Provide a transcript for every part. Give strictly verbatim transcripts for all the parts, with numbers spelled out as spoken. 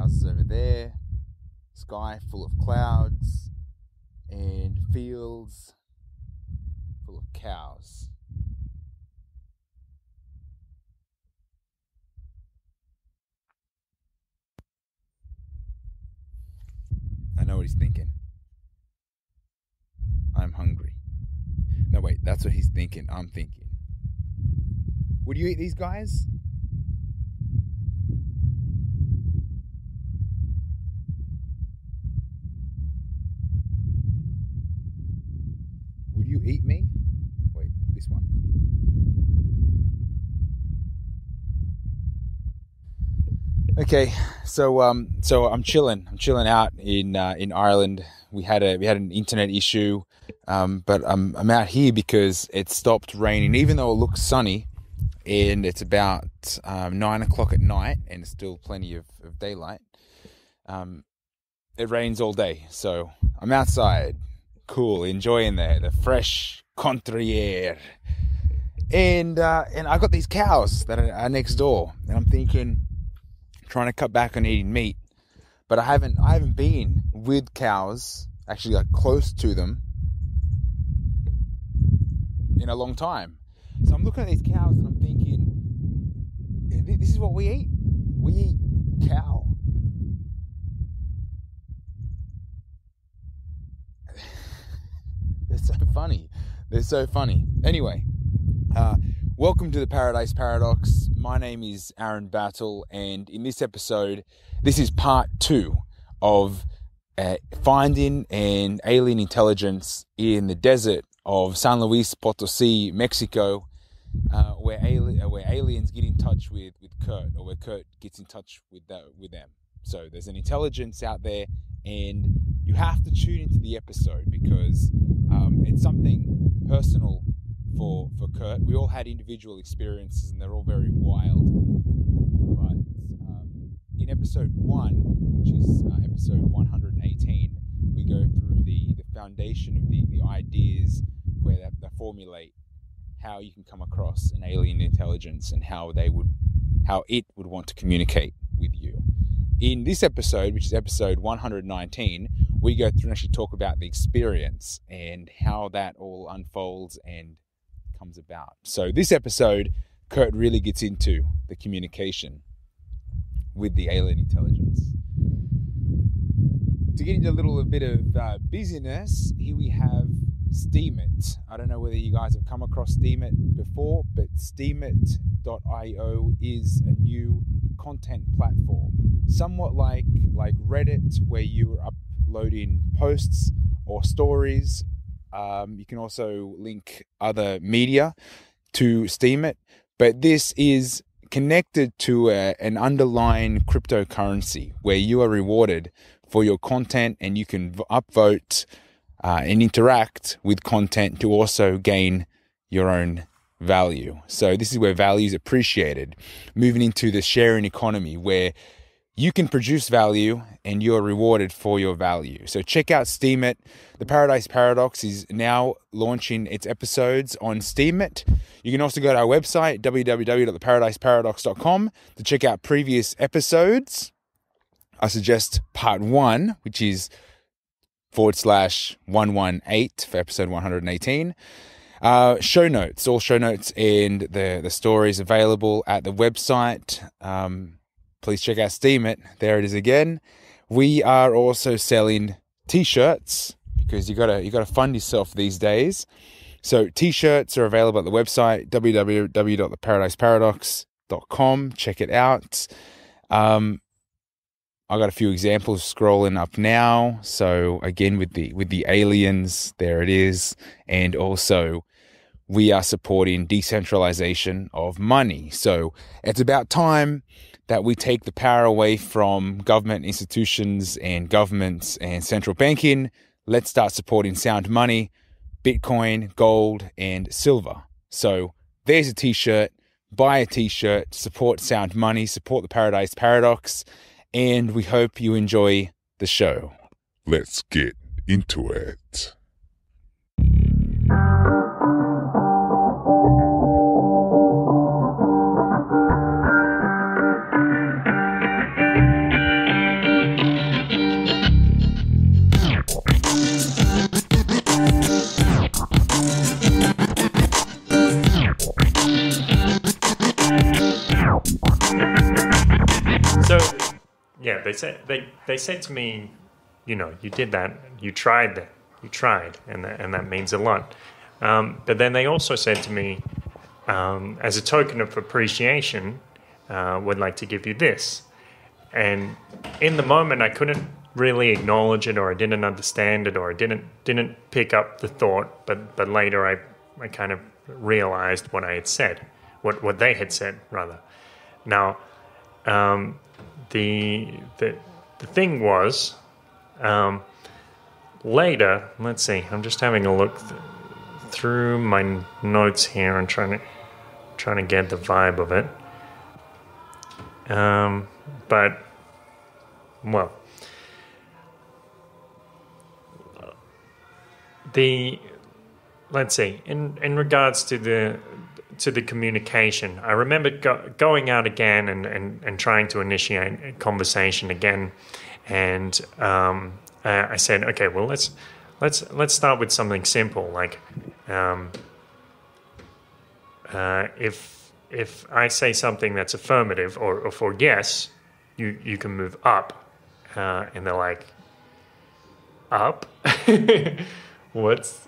houses over there, sky full of clouds, and fields full of cows. I know what he's thinking. I'm hungry. No, wait, that's what he's thinking. I'm thinking. Would you eat these guys? Would you eat me? Wait, this one. Okay, so um, so I'm chilling. I'm chilling out in uh, in Ireland. We had a we had an internet issue, um, but I'm I'm out here because it stopped raining, even though it looks sunny, and it's about um, nine o'clock at night, and it's still plenty of, of daylight. Um, it rains all day, so I'm outside, cool, enjoying the the fresh country air, and uh, and I got these cows that are, are next door, and I'm thinking, trying to cut back on eating meat, but I haven't I haven't been with cows, actually like close to them, in a long time. So I'm looking at these cows and I'm thinking, this is what we eat. We eat cow. They're so funny. They're so funny. Anyway, uh, welcome to the Paradise Paradox. My name is Aaron Battle, and in this episode, this is part two of uh, finding an alien intelligence in the desert of San Luis Potosí, Mexico, uh, where ali- where aliens get in touch with, with Kurt, or where Kurt gets in touch with the, with them. So there's an intelligence out there, and you have to tune into the episode because um, it's something personal for for Kurt. We all had individual experiences, and they're all very wild. But um, in episode one, which is uh, episode one hundred eighteen, we go through the, the foundation of the, the ideas where they, they formulate how you can come across an alien intelligence and how they would, how it would want to communicate with you. In this episode, which is episode one hundred nineteen, we go through and actually talk about the experience and how that all unfolds and comes about. So this episode, Kurt really gets into the communication with the alien intelligence. To get into a little bit of uh, busyness, here we have Steemit. I don't know whether you guys have come across Steemit before, but Steemit dot io is a new content platform, somewhat like like Reddit, where you're uploading posts or stories. Um, you can also link other media to Steemit, but this is connected to a, an underlying cryptocurrency where you are rewarded for your content, and you can upvote uh, and interact with content to also gain your own value. So this is where value is appreciated, moving into the sharing economy where you can produce value and you're rewarded for your value. So check out Steemit. The Paradise Paradox is now launching its episodes on Steemit. You can also go to our website, w w w dot the paradise paradox dot com, to check out previous episodes. I suggest part one, which is forward slash one eighteen for episode one hundred eighteen. Uh, show notes, all show notes and the, the stories available at the website. Um, please check out Steemit. There it is again. We are also selling t-shirts because you gotta you gotta fund yourself these days. So t-shirts are available at the website, w w w dot the paradise paradox dot com. Check it out. Um, I got a few examples scrolling up now. So again, with the with the aliens, there it is. And also, we are supporting decentralization of money. So it's about time that we take the power away from government institutions and governments and central banking. Let's start supporting sound money, Bitcoin, gold, and silver. So there's a t-shirt. Buy a t-shirt. Support sound money. Support the Paradise Paradox. And we hope you enjoy the show. Let's get into it. yeah, they said they, they said to me, you know, you did that, you tried that, you tried, and that, and that means a lot. Um, but then they also said to me, um, as a token of appreciation, uh, we'd like to give you this. And in the moment, I couldn't really acknowledge it, or I didn't understand it, or I didn't didn't pick up the thought. But but later, I I kind of realized what I had said, what what they had said rather. Now, um, the the the thing was, um, later. Let's see. I'm just having a look th- through my notes here and trying to trying to get the vibe of it. Um, but well. The let's see in in regards to the to the communication, I remember go, going out again and, and, and trying to initiate a conversation again, and um, uh, I said, okay, well let's let's let's start with something simple like um, uh, if if I say something that's affirmative or, or for yes, you you can move up, uh, and they're like up. What's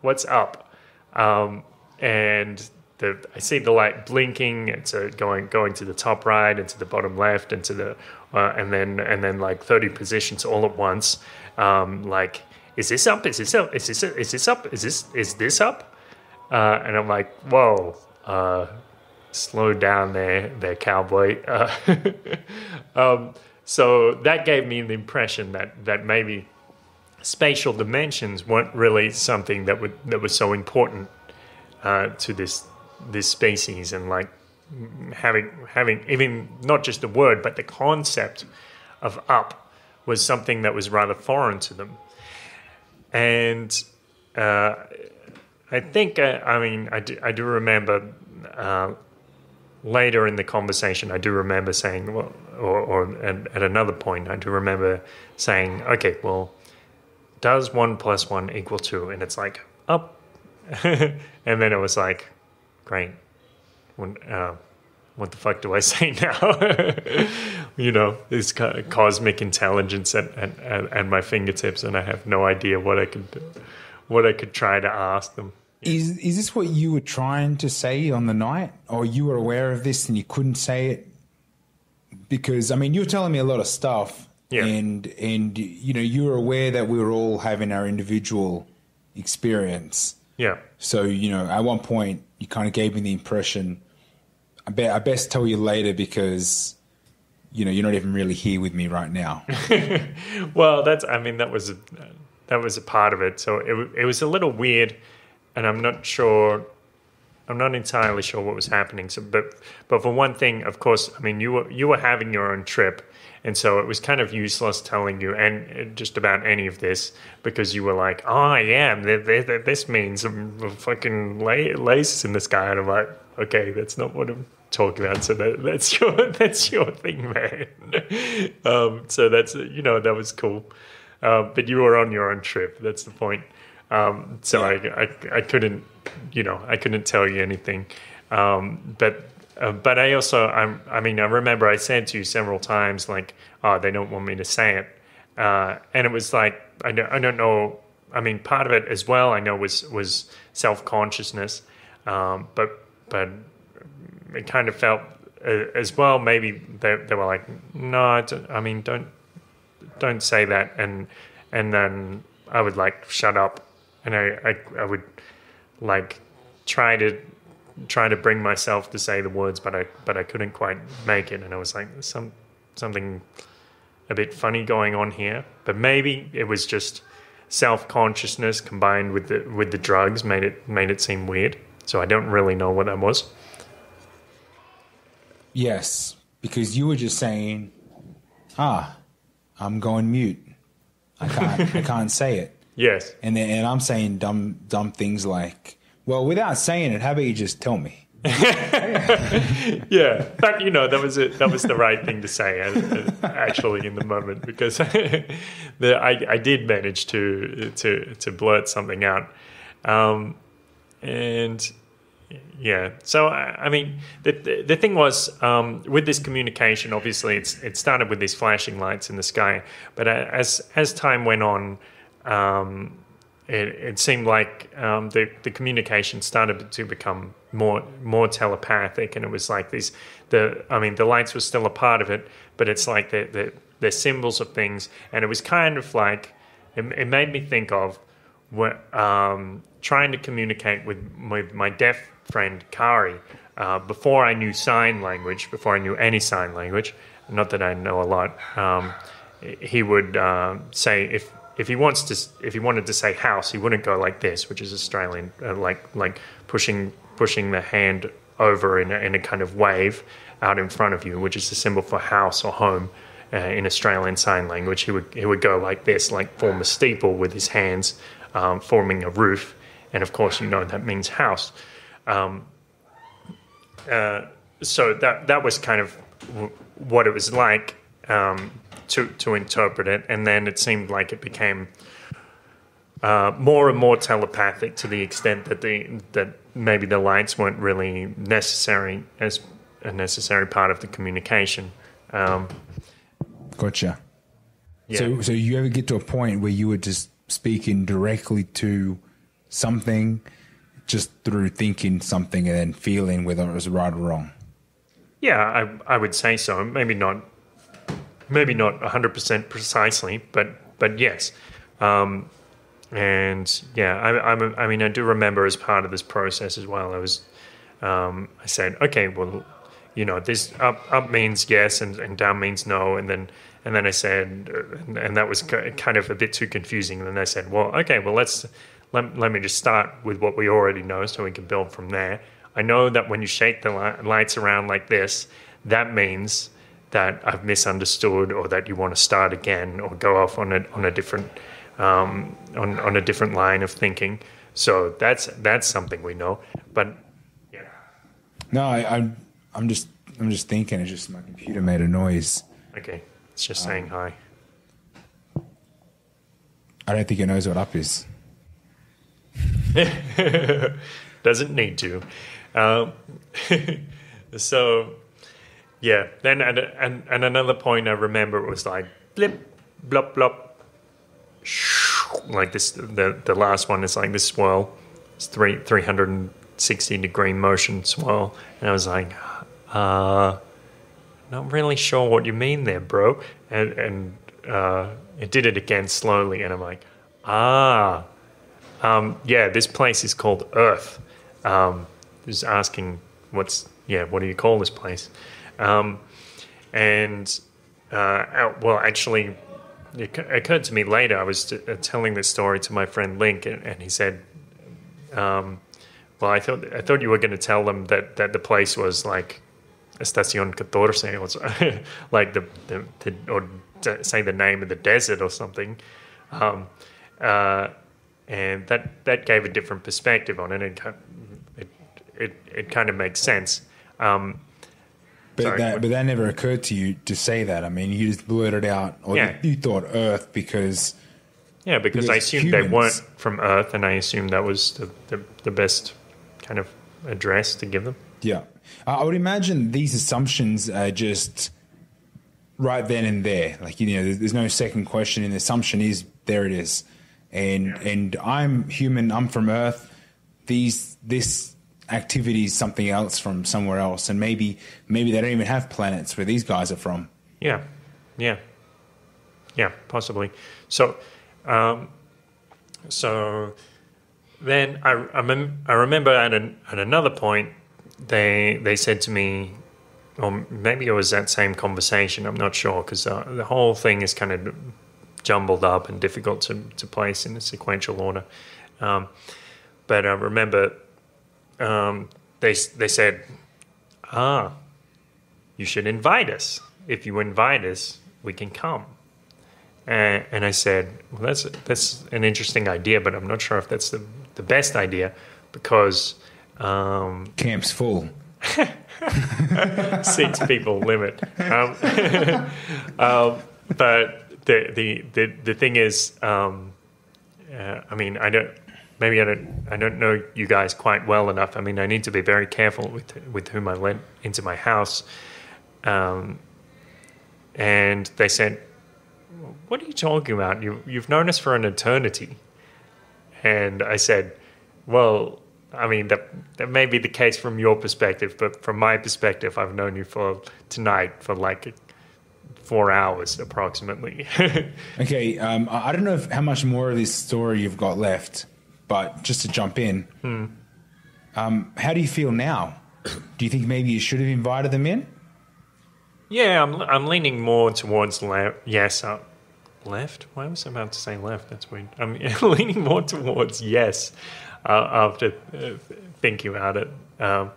what's up? Um, and the I see the light blinking. It's uh, going going to the top right and to the bottom left and to the uh, and then and then like thirty positions all at once. Um, like is this up? Is this up? Is this is this up? Is this is this up? Uh, and I'm like, whoa, uh, slow down there, there, cowboy. Uh, um, so that gave me the impression that that maybe. Spatial dimensions weren't really something that would that was so important uh, to this this species, and like having having even not just the word but the concept of up was something that was rather foreign to them. And uh, I think uh, I mean I do, I do remember uh, later in the conversation I do remember saying well, or, or at, at another point I do remember saying okay well. Does one plus one equal two? And it's like, up. And then it was like, great. When, uh, what the fuck do I say now? You know, this kind of cosmic intelligence at, at, at, at my fingertips, and I have no idea what I could do, what I could try to ask them. Is is this what you were trying to say on the night? Or you were aware of this and you couldn't say it? Because, I mean, you're telling me a lot of stuff. Yeah. And, and you know, you were aware that we were all having our individual experience. Yeah. So, you know, at one point you kind of gave me the impression, I, be, I best tell you later because, you know, you're not even really here with me right now. Well, that's, I mean, that was, a, that was a part of it. So it, it was a little weird, and I'm not sure, I'm not entirely sure what was happening. So, but, but for one thing, of course, I mean, you were, you were having your own trip. And so it was kind of useless telling you and just about any of this because you were like, oh, yeah, th- th- th- this means I'm fucking la- laces in the sky. And I'm like, okay, that's not what I'm talking about. So that, that's your that's your thing, man. um, so that's, you know, that was cool. Uh, but you were on your own trip. That's the point. Um, so yeah. I, I, I couldn't, you know, I couldn't tell you anything. Um, but... Uh, but I also, I'm, I mean, I remember I said to you several times, like, oh, they don't want me to say it. Uh, and it was like, I don't, I don't know. I mean, part of it as well, I know, was was self-consciousness. Um, but but it kind of felt uh, as well, maybe they, they were like, no, I, don't, I mean, don't don't say that. And and then I would, like, shut up. And I, I, I would, like, try to... trying to bring myself to say the words, but I but I couldn't quite make it, and I was like, there's some something a bit funny going on here. But maybe it was just self-consciousness combined with the with the drugs made it made it seem weird. So I don't really know what that was. Yes, because you were just saying, ah, I'm going mute. I can't I can't say it. Yes, and then and I'm saying dumb dumb things like. Well, without saying it, how about you just tell me? Yeah, but you know that was it. That was the right thing to say, actually, in the moment, because the, I, I did manage to to to blurt something out, um, and Yeah. So, I mean, the the, the thing was, um, with this communication, obviously, it's it started with these flashing lights in the sky. But as as time went on, um, it, it seemed like um, the, the communication started to become more more telepathic. And it was like these, the I mean, the lights were still a part of it, but it's like the, the, the symbols of things. And it was kind of like, it, it made me think of what, um, trying to communicate with my, my deaf friend Kari, uh, before I knew sign language, before I knew any sign language, not that I know a lot, um, he would uh, say if if he wants to if he wanted to say house, he wouldn't go like this, which is Australian, uh, like like pushing pushing the hand over in a, in a kind of wave out in front of you, which is the symbol for house or home. Uh, in Australian sign language, he would he would go like this, like form a steeple with his hands, um, forming a roof, and of course you know that means house. Um, uh, so that that was kind of w what it was like um, to to interpret it, and then it seemed like it became uh, more and more telepathic to the extent that the that maybe the lights weren't really necessary as a necessary part of the communication. Um, gotcha. Yeah. So so you ever get to a point where you were just speaking directly to something? Just through thinking something and then feeling whether it was right or wrong. Yeah, I I would say so. Maybe not, maybe not a hundred percent precisely, but but yes, um, and yeah, I, I I mean I do remember as part of this process as well. I was um, I said okay, well, you know, this up up means yes and, and down means no, and then and then I said and, and that was kind of a bit too confusing. And then I said, well, okay, well let's. Let, let me just start with what we already know so we can build from there. I know that when you shake the li lights around like this, that means that I've misunderstood or that you want to start again or go off on a, on a different um, on, on a different line of thinking. So that's that's something we know. But yeah. No, I, I'm I'm just I'm just thinking. It's just my computer made a noise. Okay, it's just um, saying hi. I don't think it knows what up is. Doesn't need to. Um, so, yeah. Then and and and another point I remember, it was like blip, blop, blop, shoo, like this. The the last one is like this swirl. It's three three hundred and sixty degree motion swirl, and I was like, uh, not really sure what you mean there, bro. And and uh, it did it again slowly, and I'm like, ah. Um, yeah, this place is called Earth. Um, just asking, what's yeah? What do you call this place? Um, and uh, well, actually, it occurred to me later. I was t telling this story to my friend Link, and, and he said, um, "Well, I thought I thought you were going to tell them that that the place was like Estación Catorce, or like the, the the or say the name of the desert or something." Um, uh, And that, that gave a different perspective on it. It it it, it kind of makes sense. Um, but sorry. that but that never occurred to you to say that. I mean, you just blurted out, or yeah. you, you thought Earth because yeah, because, because I assumed humans. they weren't from Earth, and I assumed that was the, the the best kind of address to give them. Yeah, I would imagine these assumptions are just right then and there. Like you know, there's no second question. And the assumption is there. It is. And yeah. and I'm human. I'm from Earth. These this activity is something else from somewhere else, and maybe maybe they don't even have planets where these guys are from. Yeah, yeah, yeah, possibly. So, um, so then I I, mem I remember at an, at another point they they said to me, or maybe it was that same conversation. I'm not sure because uh, the whole thing is kind of jumbled up and difficult to, to place in a sequential order. Um, but I remember um, they, they said, ah, you should invite us. If you invite us, we can come. And, and I said, well, that's, that's an interesting idea, but I'm not sure if that's the, the best idea because... Um, Camp's full. Six people limit. Um, um, but... The, the the the thing is, um, uh, I mean, I don't. maybe I don't I don't know you guys quite well enough. I mean, I need to be very careful with with whom I let into my house. Um, and they said, "What are you talking about? You you've known us for an eternity." And I said, "Well, I mean, that that may be the case from your perspective, but from my perspective, I've known you for tonight for like four hours approximately." Okay, um, I don't know if, how much more of this story you've got left, but just to jump in, hmm. um, how do you feel now? Do you think maybe you should have invited them in? Yeah, I'm I'm leaning more towards left. Yes, uh, left. Why was I about to say left? That's weird. I'm leaning more towards yes. Uh, after uh, thinking about it, um,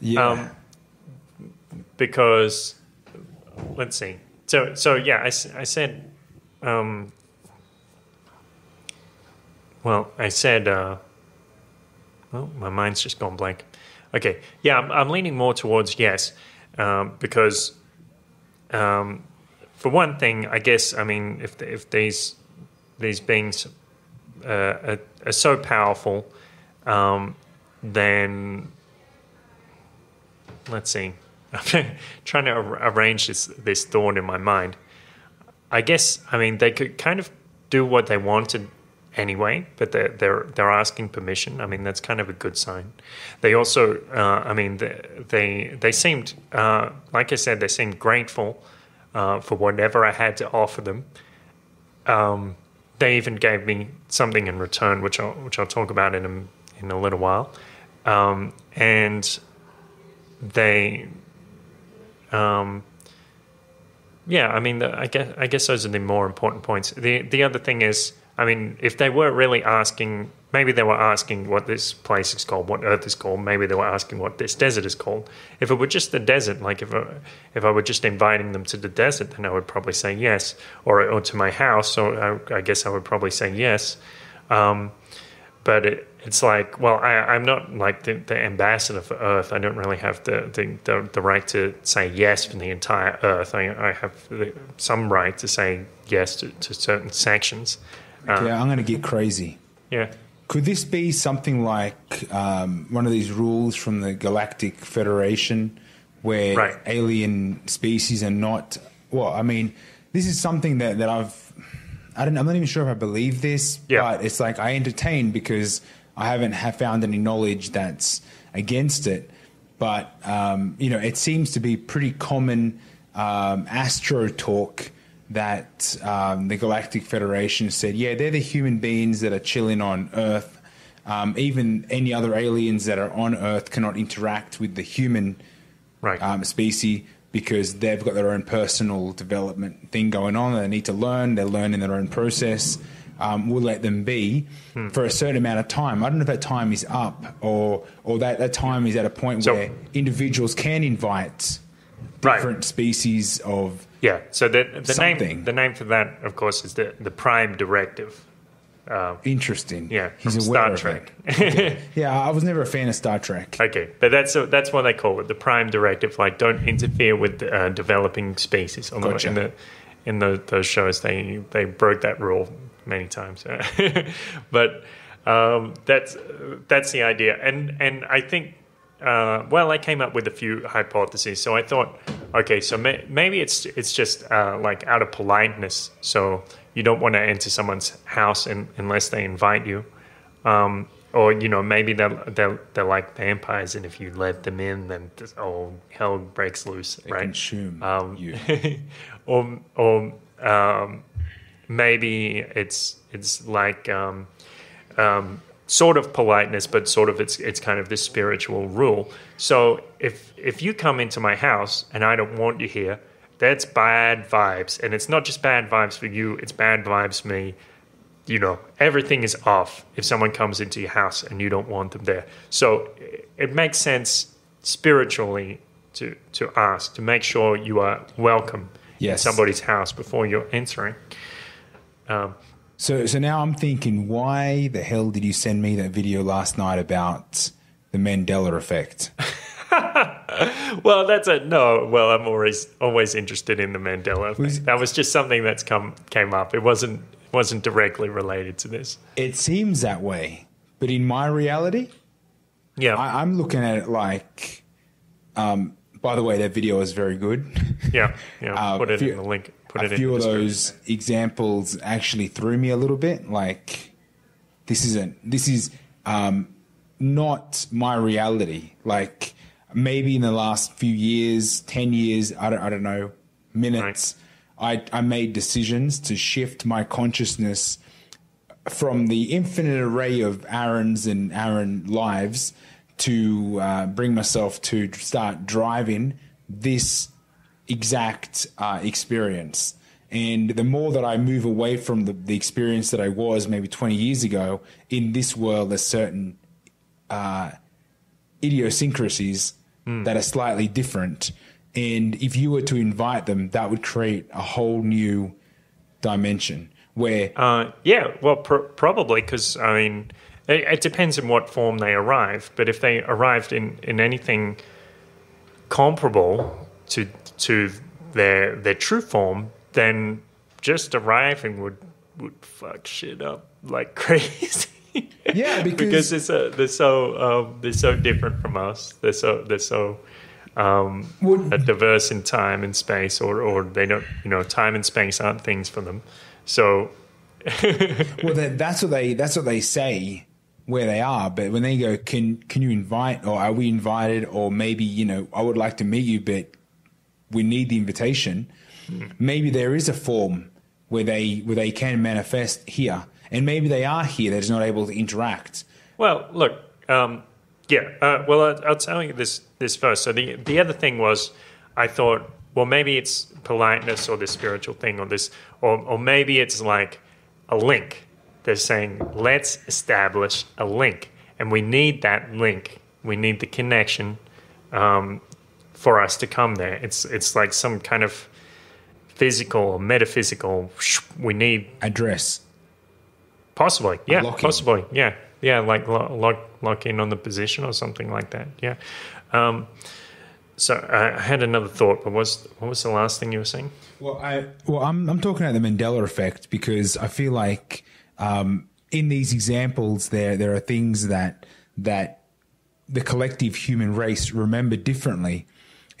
yeah, um, because let's see. So, so yeah, I, I said, um, well, I said, uh, well, my mind's just gone blank. Okay, yeah, I'm, I'm leaning more towards yes, um, because um, for one thing, I guess, I mean, if if these these beings uh, are, are so powerful. Um, then let's see. I'm trying to ar- arrange this this thought in my mind. I guess I mean they could kind of do what they wanted anyway, but they're they're they're asking permission. I mean that's kind of a good sign. They also, uh, I mean, they they, they seemed uh, like I said, they seemed grateful uh, for whatever I had to offer them. Um, they even gave me something in return, which I'll which I'll talk about in a. in a little while, um, and they, um, yeah, I mean, the, I guess I guess those are the more important points. The the other thing is, I mean, if they were really asking, maybe they were asking what this place is called, what Earth is called. Maybe they were asking what this desert is called. If it were just the desert, like if I, if I were just inviting them to the desert, then I would probably say yes, or or to my house, or I, I guess I would probably say yes, um, but it. It's like, well, I, I'm not like the, the ambassador for Earth. I don't really have the, the, the, the right to say yes for the entire Earth. I, I have the, some right to say yes to, to certain sections. Um, yeah, I'm going to get crazy. Yeah. Could this be something like um, one of these rules from the Galactic Federation where right. alien species are not – well, I mean, this is something that, that I've – I don't, I'm not even sure if I believe this, yeah. but it's like I entertain because – I haven't have found any knowledge that's against it, but um, you know, it seems to be pretty common um, astro talk that um, the Galactic Federation said, yeah, they're the human beings that are chilling on Earth. Um, even any other aliens that are on Earth cannot interact with the human right. um, species because they've got their own personal development thing going on. They need to learn. They're learning their own process. Um, we'll let them be hmm. for a certain amount of time. I don't know if that time is up or or that, that time is at a point so, where individuals can invite different right. species of yeah. So the the something. name the name for that, of course, is the the Prime Directive. Uh, Interesting. Yeah, he's from aware Star Trek. Of it. Okay. Yeah, I was never a fan of Star Trek. Okay, but that's a, that's what they call it, the Prime Directive. Like, don't interfere with uh, developing species. Although gotcha. In the in the, those shows, they they broke that rule. Many times, but um, that's that's the idea, and and I think uh, well, I came up with a few hypotheses. So I thought, okay, so may, maybe it's it's just uh, like out of politeness, so you don't want to enter someone's house in, unless they invite you, um, or you know maybe they're, they're they're like vampires, and if you let them in, then just, oh hell breaks loose, they right? Consume um, you, or or. Um, Maybe it's it's like um, um, sort of politeness, but sort of it's it's kind of this spiritual rule. So if if you come into my house and I don't want you here, that's bad vibes, and it's not just bad vibes for you; it's bad vibes for me. You know, everything is off if someone comes into your house and you don't want them there. So it makes sense spiritually to to ask to make sure you are welcome yes. in somebody's house before you're entering. Um, so so now I'm thinking, why the hell did you send me that video last night about the Mandela effect? Well, that's a no. Well, I'm always always interested in the Mandela effect. Was, that was just something that's come came up. It wasn't wasn't directly related to this. It seems that way, But in my reality, yeah, I, I'm looking at it like, um, by the way, that video is very good. Yeah, yeah. uh, put it few, in the link. Put it in the description. A few of those examples actually threw me a little bit. Like, this isn't, this is um, not my reality. Like, maybe in the last few years, ten years, I don't, I don't know, minutes, right. I, I made decisions to shift my consciousness from the infinite array of Aaron's and Aaron lives to uh, bring myself to start driving this exact uh, experience. And the more that I move away from the, the experience that I was maybe twenty years ago, in this world there's certain uh, idiosyncrasies mm. that are slightly different. And if you were to invite them, that would create a whole new dimension. Where uh, yeah, well, pr probably because, I mean, it, it depends in what form they arrive. But if they arrived in, in anything comparable to to their their true form, then just arriving would would fuck shit up like crazy. Yeah, because, because it's a, they're so um, they're so different from us. They're so they're so. Um, well, diverse in time and space, or, or they don't, you know, time and space aren't things for them. So, well, that, that's what they, that's what they say where they are. But when they go, can, can you invite, or are we invited? Or maybe, you know, I would like to meet you, but we need the invitation. Mm. Maybe there is a form where they, where they can manifest here, and maybe they are here. They're just not able to interact. Well, look, um, yeah, uh, well, I, I'll tell you this this first. So the the other thing was, I thought, well, maybe it's politeness or this spiritual thing or this, or or maybe it's like a link. They're saying, let's establish a link, and we need that link. We need the connection um, for us to come there. It's it's like some kind of physical or metaphysical. We need address. Possibly, yeah, possibly, yeah. Yeah, like lock, lock, lock in on the position or something like that. Yeah. Um, so I had another thought, but what's, what was the last thing you were saying? Well, I, well, I'm, I'm talking about the Mandela effect, because I feel like um, in these examples there there are things that that the collective human race remember differently,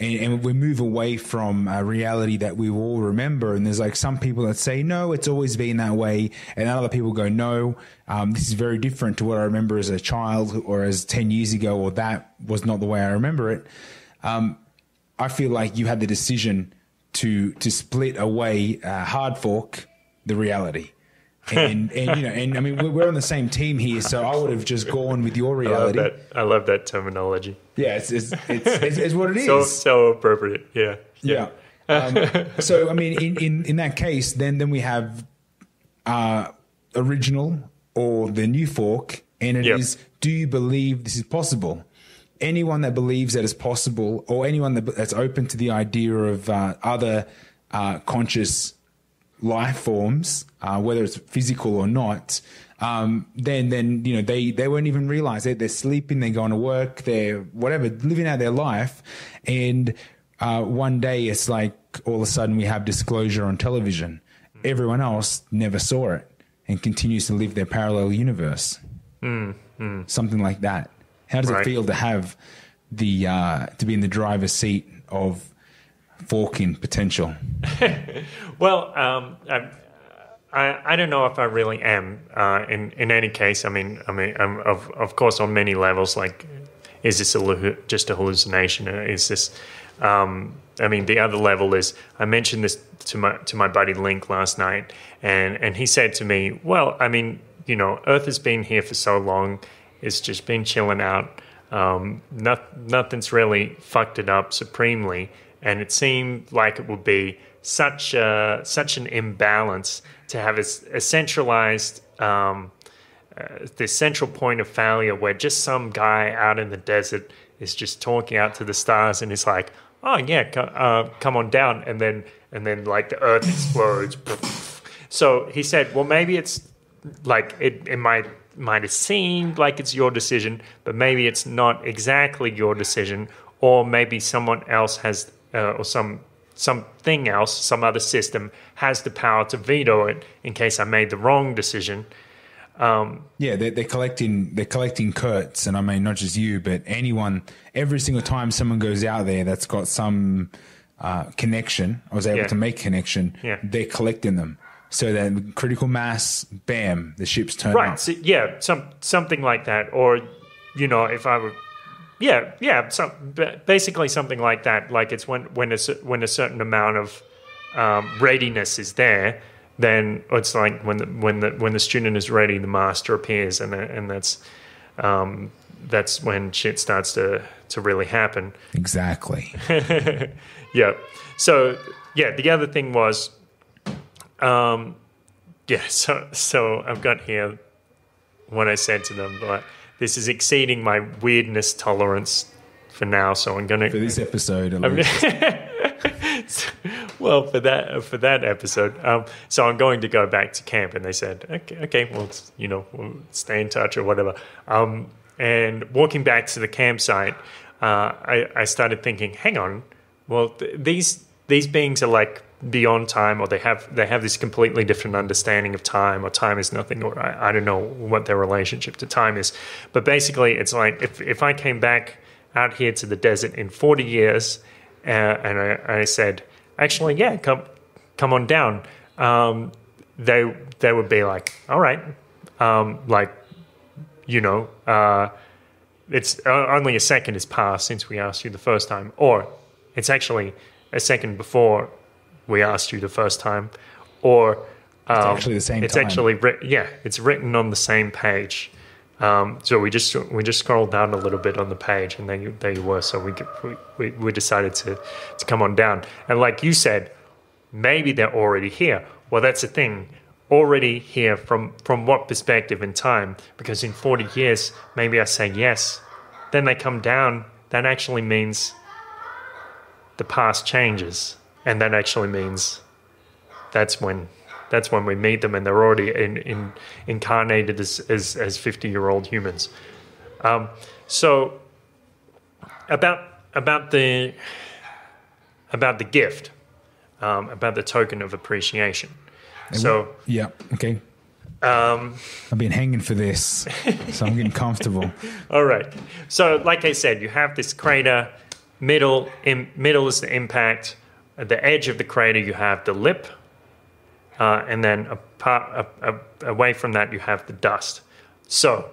and, and we move away from a reality that we all remember. And there's like some people that say, no, it's always been that way. And other people go, no, um, this is very different to what I remember as a child or as ten years ago, or that was not the way I remember it. Um, I feel like you had the decision to, to split away, uh, hard fork the reality. And, and, you know, and I mean, we're, we're on the same team here, so I would have just gone with your reality. I love that, I love that terminology. Yeah, it's, it's, it's, it's, it's what it is. So, so appropriate, yeah. Yeah. yeah. Um, so, I mean, in, in, in that case, then, then we have uh, original or the new fork, and it yep. is, do you believe this is possible? Anyone that believes that it's possible, or anyone that, that's open to the idea of uh, other uh, conscious life forms, uh, whether it's physical or not, um, then, then, you know, they, they won't even realize it. They're sleeping, they're going to work, they're whatever, living out their life. And, uh, one day it's like, all of a sudden we have disclosure on television. Everyone else never saw it and continues to live their parallel universe. Mm, mm. Something like that. How does right. it feel to have the, uh, to be in the driver's seat of forking potential? Well, um, I, I I don't know if I really am. Uh, in in any case, I mean, I mean, I'm, of of course, on many levels, like, is this a, just a hallucination? Is this? Um, I mean, the other level is, I mentioned this to my to my buddy Link last night, and and he said to me, well, I mean, you know, Earth has been here for so long, it's just been chilling out. Um, not, nothing's really fucked it up supremely. And it seemed like it would be such a, such an imbalance to have a, a centralized, um, uh, this central point of failure where just some guy out in the desert is just talking out to the stars and is like, oh yeah, co uh, come on down, and then and then like the Earth explodes. So he said, well, maybe it's like it, it might might have seemed like it's your decision, but maybe it's not exactly your decision, or maybe someone else has. Uh, or some something else, some other system has the power to veto it in case I made the wrong decision. Um, yeah, they're, they're collecting they're collecting Kurt's, and I mean not just you, but anyone. Every single time someone goes out there that's got some uh, connection, I was able yeah. to make connection. Yeah. They're collecting them, so then critical mass, bam, the ships turn right. Up. So, yeah, some something like that, or you know, if I were, yeah, yeah, some basically something like that. Like it's when when a when a certain amount of um, readiness is there. Then it's like when the when the when the student is ready, the master appears, and and that's um, that's when shit starts to, to really happen. Exactly. Yeah. So yeah, the other thing was, um, yeah. So so I've got here what I said to them, but this is exceeding my weirdness tolerance for now. So I'm gonna for this episode. Well, for that for that episode, um, so I'm going to go back to camp, and they said, "Okay, okay, well, you know, we'll stay in touch or whatever." Um, and walking back to the campsite, uh, I, I started thinking, "Hang on, well, th these these beings are like beyond time, or they have they have this completely different understanding of time, or time is nothing, or I, I don't know what their relationship to time is." But basically, it's like if if I came back out here to the desert in forty years, uh, and I, I said. Actually, yeah, come, come on down. Um, they they would be like, all right, um, like, you know, uh, it's only a second has passed since we asked you the first time, or it's actually a second before we asked you the first time, or um, it's actually the same. It's time. actually yeah, it's written on the same page. Um, so we just we just scrolled down a little bit on the page, and there you, there you were. So we, we we decided to to come on down. And like you said, maybe they're already here. Well, that's the thing. Already here from from what perspective in time? Because in forty years, maybe I say yes, then they come down. That actually means the past changes, and that actually means that's when. That's when we meet them, and they're already in, in, incarnated as as as fifty-year-old humans. Um, so about about the about the gift, um, about the token of appreciation. And so we, yeah, okay. Um, I've been hanging for this, so I'm getting comfortable. All right. So like I said, you have this crater. Middle in, middle is the impact. At the edge of the crater, you have the lip. Uh, and then apart, uh, uh, away from that, you have the dust. So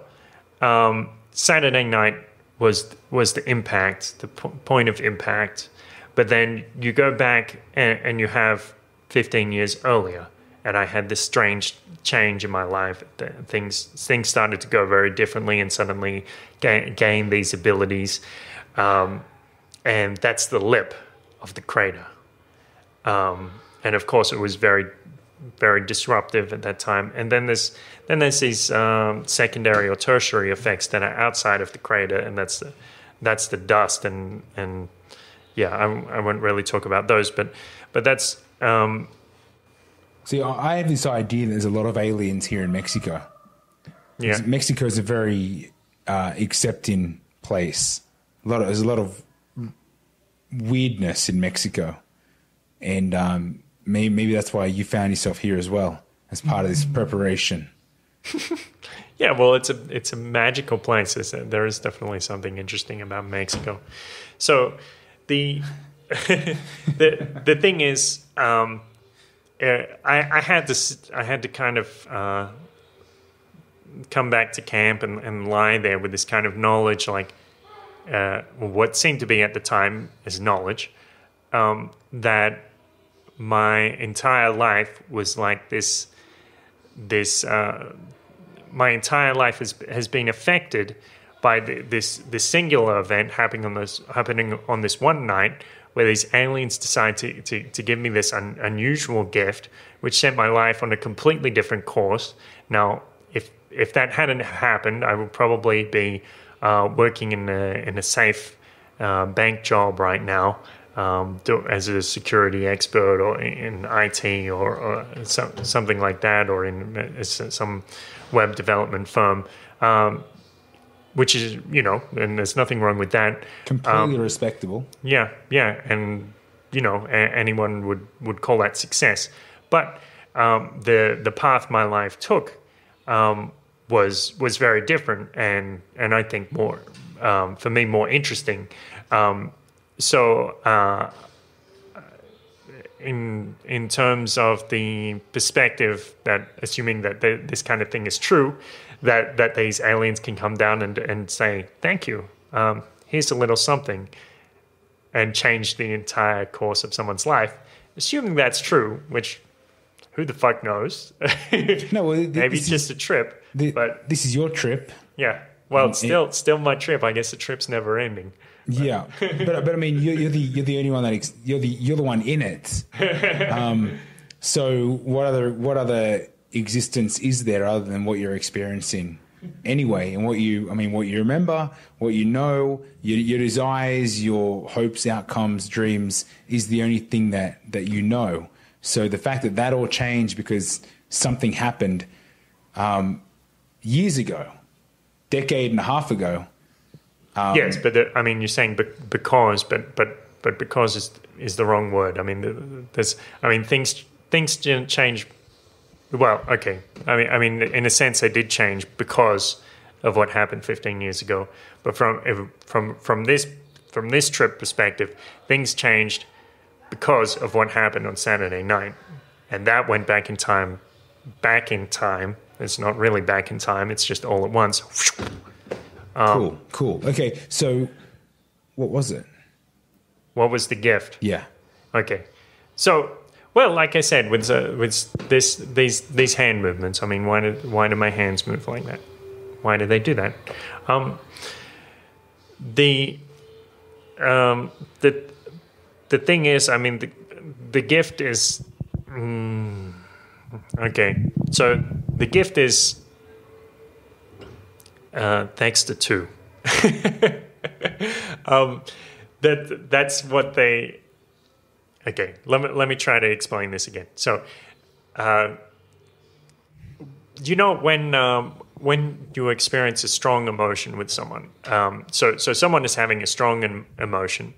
um, Saturday night was was the impact, the p point of impact. But then you go back and, and you have fifteen years earlier, and I had this strange change in my life. Things things started to go very differently, and suddenly ga gained these abilities, um, and that's the lip of the crater. Um, and of course, it was very very disruptive at that time. And then there's then there's these um, secondary or tertiary effects that are outside of the crater, and that's the, that's the dust and and yeah, I, I won't really talk about those, but but that's um, see, I have this idea that there's a lot of aliens here in Mexico. Yeah, Mexico is a very uh, accepting place. A lot of, there's a lot of weirdness in Mexico, and um, Maybe, maybe that's why you found yourself here as well, as part of this preparation. Yeah, well, it's a it's a magical place. It's a, there is definitely something interesting about Mexico. So the the the thing is, um, I I had to I had to kind of uh, come back to camp and, and lie there with this kind of knowledge, like uh, what seemed to be at the time as knowledge um, that. My entire life was like this. This uh, my entire life has has been affected by the, this this singular event happening on this happening on this one night, where these aliens decide to to, to give me this un, unusual gift, which sent my life on a completely different course. Now, if if that hadn't happened, I would probably be uh, working in a in a safe uh, bank job right now. Um, as a security expert, or in I T, or, or so, something like that, or in uh, some web development firm, um, which is, you know, and there's nothing wrong with that. Completely um, respectable. Yeah, yeah, and you know, a anyone would would call that success. But um, the the path my life took um, was was very different and and I think more um, for me more interesting. Um, so uh, in in terms of the perspective that, assuming that the, this kind of thing is true, that that these aliens can come down and and say thank you, um, here's a little something, and change the entire course of someone's life. Assuming that's true, which who the fuck knows? No, well, th- maybe it's just is, a trip. The, but this is your trip. Yeah. Well, it's still, it, still my trip. I guess the trip's never ending. But. Yeah, but but I mean, you're, you're the you're the only one that ex- you're the you're the one in it. Um, so what other what other existence is there other than what you're experiencing anyway? And what you I mean, what you remember, what you know, your, your desires, your hopes, outcomes, dreams is the only thing that that you know. So the fact that that all changed because something happened um, years ago, decade and a half ago. Um, yes, but the, I mean, you're saying be- because, but but but because is is the wrong word. I mean, there's, I mean, things things didn't change. Well, okay. I mean, I mean, in a sense, they did change because of what happened fifteen years ago. But from from from this from this trip perspective, things changed because of what happened on Saturday night. And that went back in time, back in time. It's not really back in time. It's just all at once. Um, cool, cool. Okay, so what was it? What was the gift? Yeah. Okay. So, well, like I said, with uh, with this these these hand movements, I mean, why do, why do my hands move like that? Why do they do that? Um, the... Um, the... The thing is, I mean, the the gift is mm, okay. So the gift is uh, Thexter two. um, that that's what they. Okay, let me let me try to explain this again. So, uh, you know when um, when you experience a strong emotion with someone. Um, so so someone is having a strong em- emotion.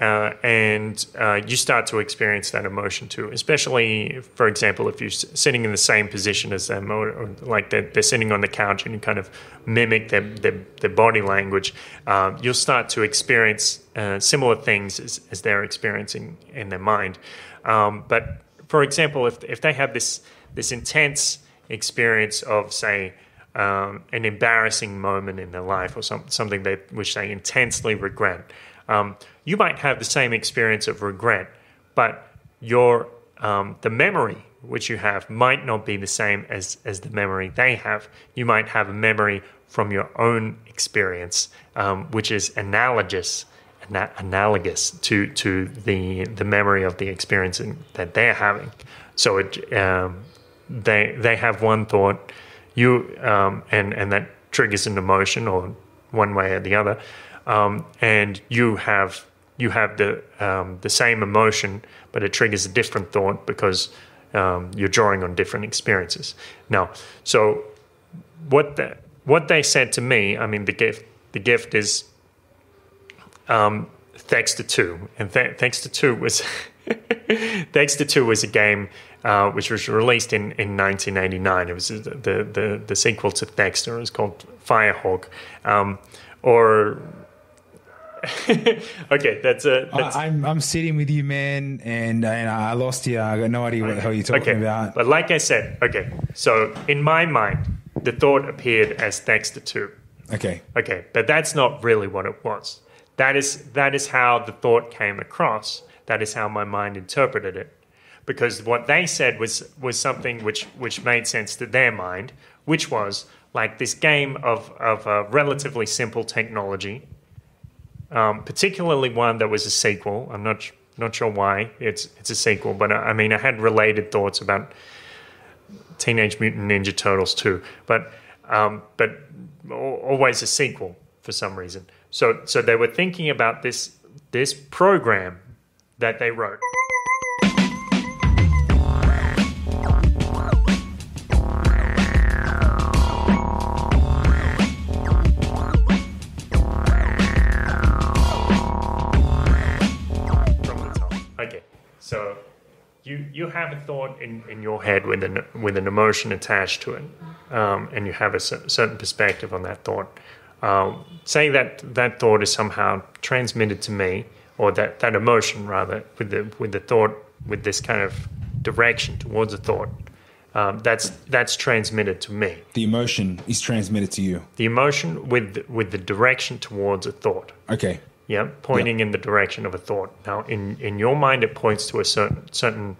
Uh, and uh, you start to experience that emotion too, especially, for example, if you're s- sitting in the same position as them, or, or like they're, they're sitting on the couch and you kind of mimic their, their, their body language, uh, you'll start to experience uh, similar things as, as they're experiencing in their mind. Um, but, for example, if if they have this, this intense experience of, say, um, an embarrassing moment in their life or some, something they, which they intensely regret, Um, you might have the same experience of regret, but your um, the memory which you have might not be the same as, as the memory they have. You might have a memory from your own experience, um, which is analogous ana- analogous to to the the memory of the experience that they're having. So it, um, they they have one thought, you um, and and that triggers an emotion or one way or the other. Um, and you have you have the um, the same emotion, but it triggers a different thought because um, you're drawing on different experiences. Now, so what the, what they said to me, I mean, the gift the gift is um, Thexter two, and Th- Thexter two was Thexter two was a game uh, which was released in, in nineteen eighty-nine. It was the the the sequel to Thexter. It was called Firehawk, um, or okay, that's a. That's... I, I'm I'm sitting with you, man, and, and I lost you. I got no idea what the hell you're talking okay. about. But like I said, okay. So in my mind, the thought appeared as Thexter two. Okay. Okay, but that's not really what it was. That is that is how the thought came across. That is how my mind interpreted it, because what they said was was something which which made sense to their mind, which was like this game of of a relatively simple technology. Um, particularly one that was a sequel. I'm not not sure why it's it's a sequel, but I, I mean, I had related thoughts about Teenage Mutant Ninja Turtles too, but um, but always a sequel for some reason. So so they were thinking about this this program that they wrote. You you have a thought in, in your head with an, with an emotion attached to it, um, and you have a cer certain perspective on that thought, um, saying that that thought is somehow transmitted to me, or that, that emotion rather, with the, with the thought, with this kind of direction towards the thought, um, that's, that's transmitted to me. The emotion is transmitted to you? The emotion with, with the direction towards a thought. Okay. Yeah, pointing yep. in the direction of a thought. Now, in, in your mind, it points to a certain certain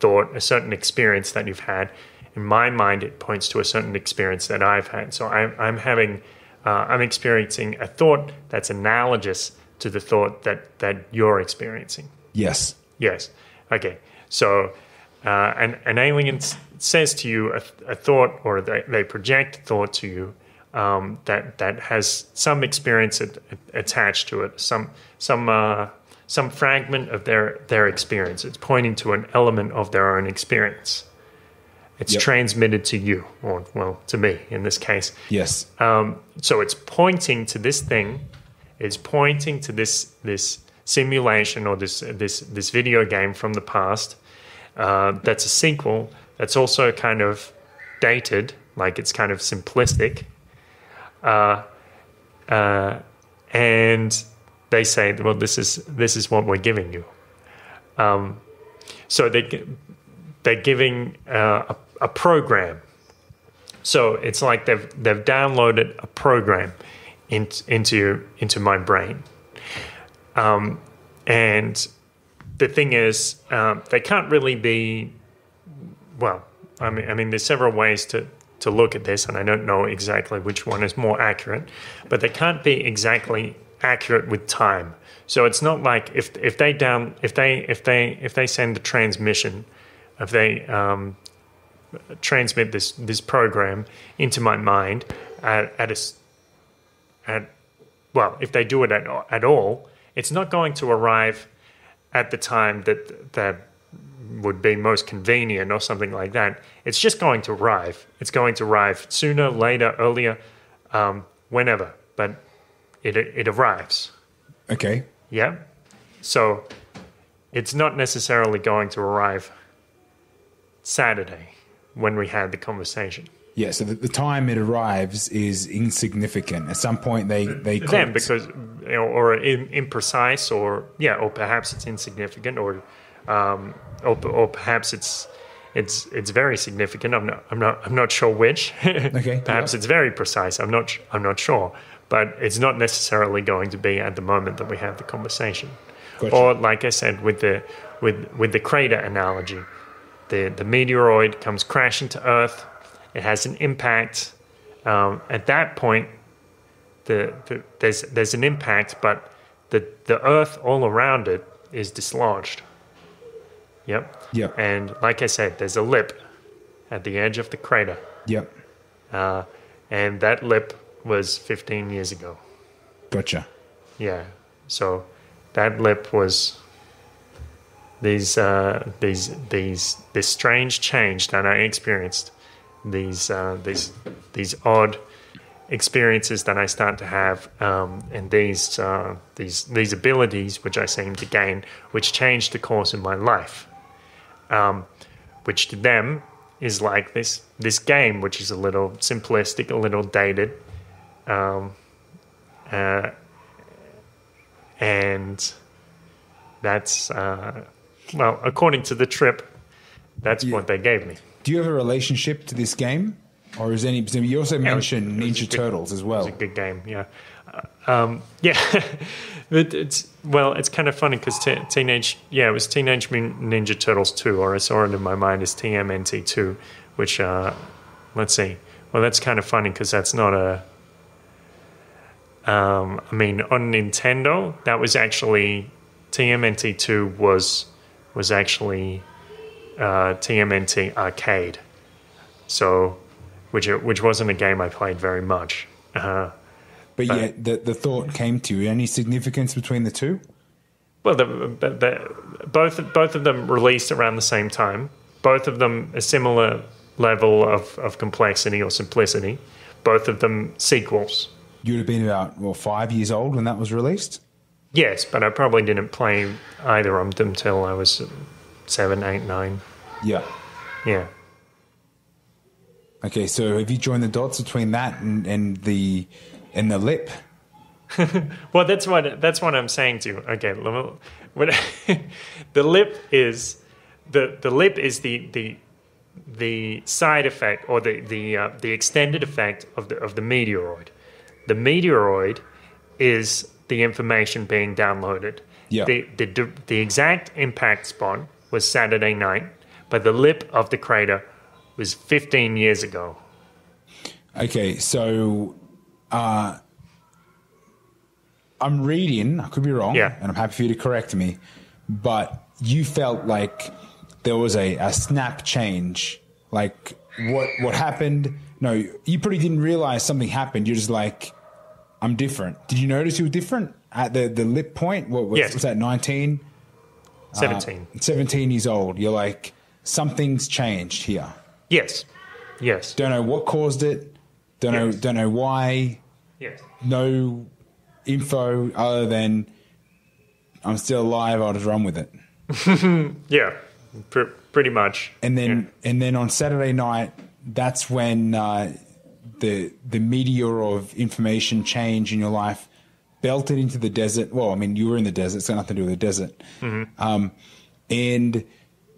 thought, a certain experience that you've had. In my mind, it points to a certain experience that I've had. So I'm I'm having, uh, I'm experiencing a thought that's analogous to the thought that that you're experiencing. Yes. Yes. Okay. So, uh, an an alien says to you a, a thought, or they they project a thought to you. Um, that that has some experience at, attached to it, some some uh, some fragment of their their experience. It's pointing to an element of their own experience. It's yep. transmitted to you, or well, to me in this case. Yes. Um, so it's pointing to this thing. It's pointing to this this simulation or this this this video game from the past. Uh, that's a sequel. That's also kind of dated, like it's kind of simplistic. Uh, uh, and they say, well, this is, this is what we're giving you. Um, so they, they're giving, uh, a, a program. So it's like they've, they've downloaded a program in, into, into my brain. Um, and the thing is, um, they can't really be, well, I mean, I mean, there's several ways to, to look at this, and I don't know exactly which one is more accurate, but they can't be exactly accurate with time. So it's not like if if they down if they if they if they send the transmission, if they um, transmit this this program into my mind at at a at well, if they do it at at all, it's not going to arrive at the time that that. would be most convenient or something like that. It's just going to arrive. It's going to arrive sooner, later, earlier, um, whenever. But it it arrives. Okay. Yeah. So it's not necessarily going to arrive Saturday when we had the conversation. Yeah. So the, the time it arrives is insignificant. At some point, they they then because or, or imprecise or yeah or perhaps it's insignificant or. Um, or, or perhaps it's it's it's very significant. I'm not I'm not I'm not sure which. Okay. Perhaps yeah. it's very precise. I'm not I'm not sure, but it's not necessarily going to be at the moment that we have the conversation. Gotcha. Or like I said, with the with with the crater analogy, the the meteoroid comes crashing to Earth. It has an impact. Um, at that point, the, the there's there's an impact, but the the Earth all around it is dislodged. Yep. Yep. And like I said, there's a lip at the edge of the crater. Yep. Uh, and that lip was fifteen years ago. Gotcha. Yeah. So that lip was these uh, these these this strange change that I experienced. These uh, these these odd experiences that I start to have, um, and these uh, these these abilities which I seem to gain, which changed the course of my life. Um, which to them is like this this game, which is a little simplistic, a little dated, um, uh, and that's uh, well, according to the trip, that's yeah. what they gave me. Do you have a relationship to this game, or is any? You also mentioned yeah, Ninja Turtles good, as well. It's a good game, yeah, um, yeah. It, it's well, it's kind of funny because te teenage, yeah, it was Teenage Mutant Ninja Turtles two, or I saw it in my mind as T M N T two, which, uh, let's see, well, that's kind of funny because that's not a. Um, I mean, on Nintendo, that was actually T M N T two was was actually uh, T M N T Arcade, so which which wasn't a game I played very much. Uh, But, but yet the, the thought came to you. Any significance between the two? Well, the, the, the, both, both of them released around the same time. Both of them a similar level of, of complexity or simplicity. Both of them sequels. You would have been about, well, five years old when that was released? Yes, but I probably didn't play either of them until I was seven, eight, nine. Yeah. Yeah. Okay, so have you joined the dots between that and, and the and the lip? Well, that's what that's what I'm saying to you. Okay, what, the lip is the the lip is the the the side effect or the the uh, the extended effect of the of the meteoroid. The meteoroid is the information being downloaded. Yeah. The the the exact impact spot was Saturday night, but the lip of the crater was fifteen years ago. Okay, so uh, I'm reading, I could be wrong, yeah. and I'm happy for you to correct me, but you felt like there was a, a snap change. Like what, what happened? No, you probably didn't realize something happened. You're just like, I'm different. Did you notice you were different at the, the lip point? What was, yes. was that, nineteen? seventeen. Uh, seventeen years old. You're like, something's changed here. Yes, yes. Don't know what caused it. Don't yes. know. Don't know why. Yes. No info other than I'm still alive. I'll just run with it. yeah, pr pretty much. And then, yeah. and then on Saturday night, that's when uh, the the meteor of information change in your life belted into the desert. Well, I mean, you were in the desert. It's got nothing to do with the desert. Mm-hmm. um, and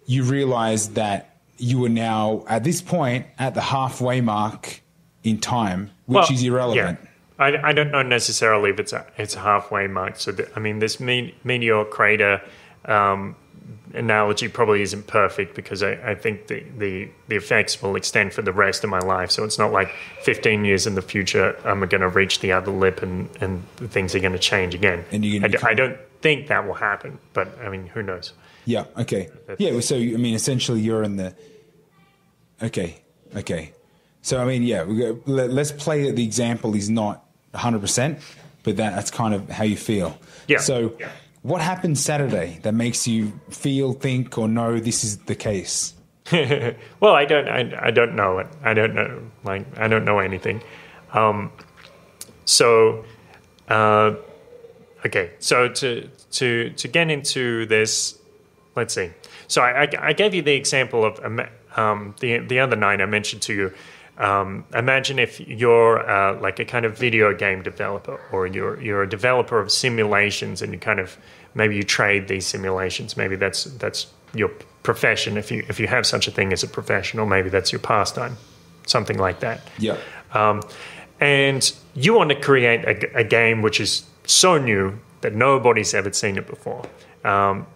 you realized that. You were now, at this point, at the halfway mark in time, which well, is irrelevant. Yeah. I, I don't know necessarily if it's a, it's a halfway mark. So, the, I mean, this me meteor crater um, analogy probably isn't perfect because I, I think the, the, the effects will extend for the rest of my life. So it's not like fifteen years in the future I'm going to reach the other lip and, and things are going to change again. And you're gonna I, I don't think that will happen, but, I mean, who knows? Yeah, okay. Yeah, so, I mean, essentially you're in the... Okay, okay. So, I mean, yeah, we go, let, let's play that the example is not one hundred percent, but that, that's kind of how you feel. Yeah. So yeah. what happened Saturday that makes you feel, think, or know this is the case? Well, I don't, I, I don't know it. I don't know, like, I don't know anything. Um, so, uh, okay, so to, to, to get into this... Let's see. So I, I, I gave you the example of um, the the other night I mentioned to you. Um, imagine if you're uh, like a kind of video game developer, or you're you're a developer of simulations, and you kind of maybe you trade these simulations. Maybe that's that's your profession if you if you have such a thing as a profession, or maybe that's your pastime, something like that. Yeah. Um, and you want to create a, a game which is so new that nobody's ever seen it before. Um,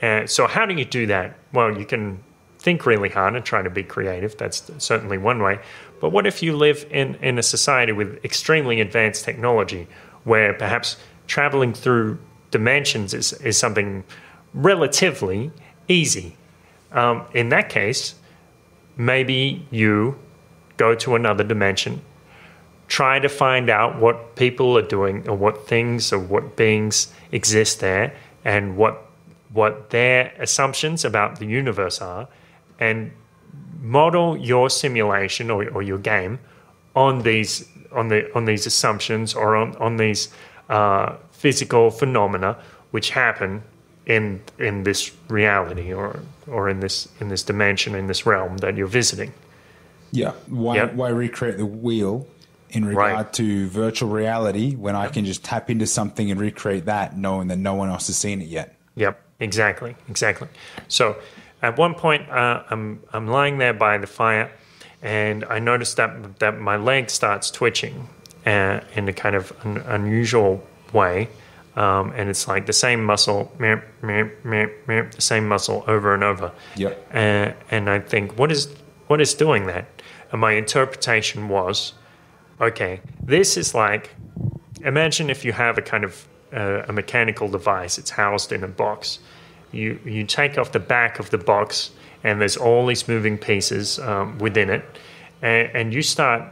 Uh, so how do you do that? Well, you can think really hard and try to be creative. That's certainly one way. But what if you live in, in a society with extremely advanced technology where perhaps traveling through dimensions is, is something relatively easy? Um, in that case, maybe you go to another dimension, try to find out what people are doing or what things or what beings exist there and what what their assumptions about the universe are, and model your simulation or, or your game on these on the on these assumptions or on on these uh, physical phenomena which happen in in this reality or or in this in this dimension in this realm that you're visiting. Yeah, why yep. why recreate the wheel in regard right. to virtual reality when I can just tap into something and recreate that, knowing that no one else has seen it yet? Yep. Exactly, exactly. So at one point uh, I'm, I'm lying there by the fire and I noticed that, that my leg starts twitching uh, in a kind of an unusual way. Um, and it's like the same muscle, meow, meow, meow, meow, the same muscle over and over. Yep. Uh, and I think, what is, what is doing that? And my interpretation was, okay, this is like, imagine if you have a kind of Uh, a mechanical device. It's housed in a box. You you take off the back of the box and there's all these moving pieces um, within it, and, and you start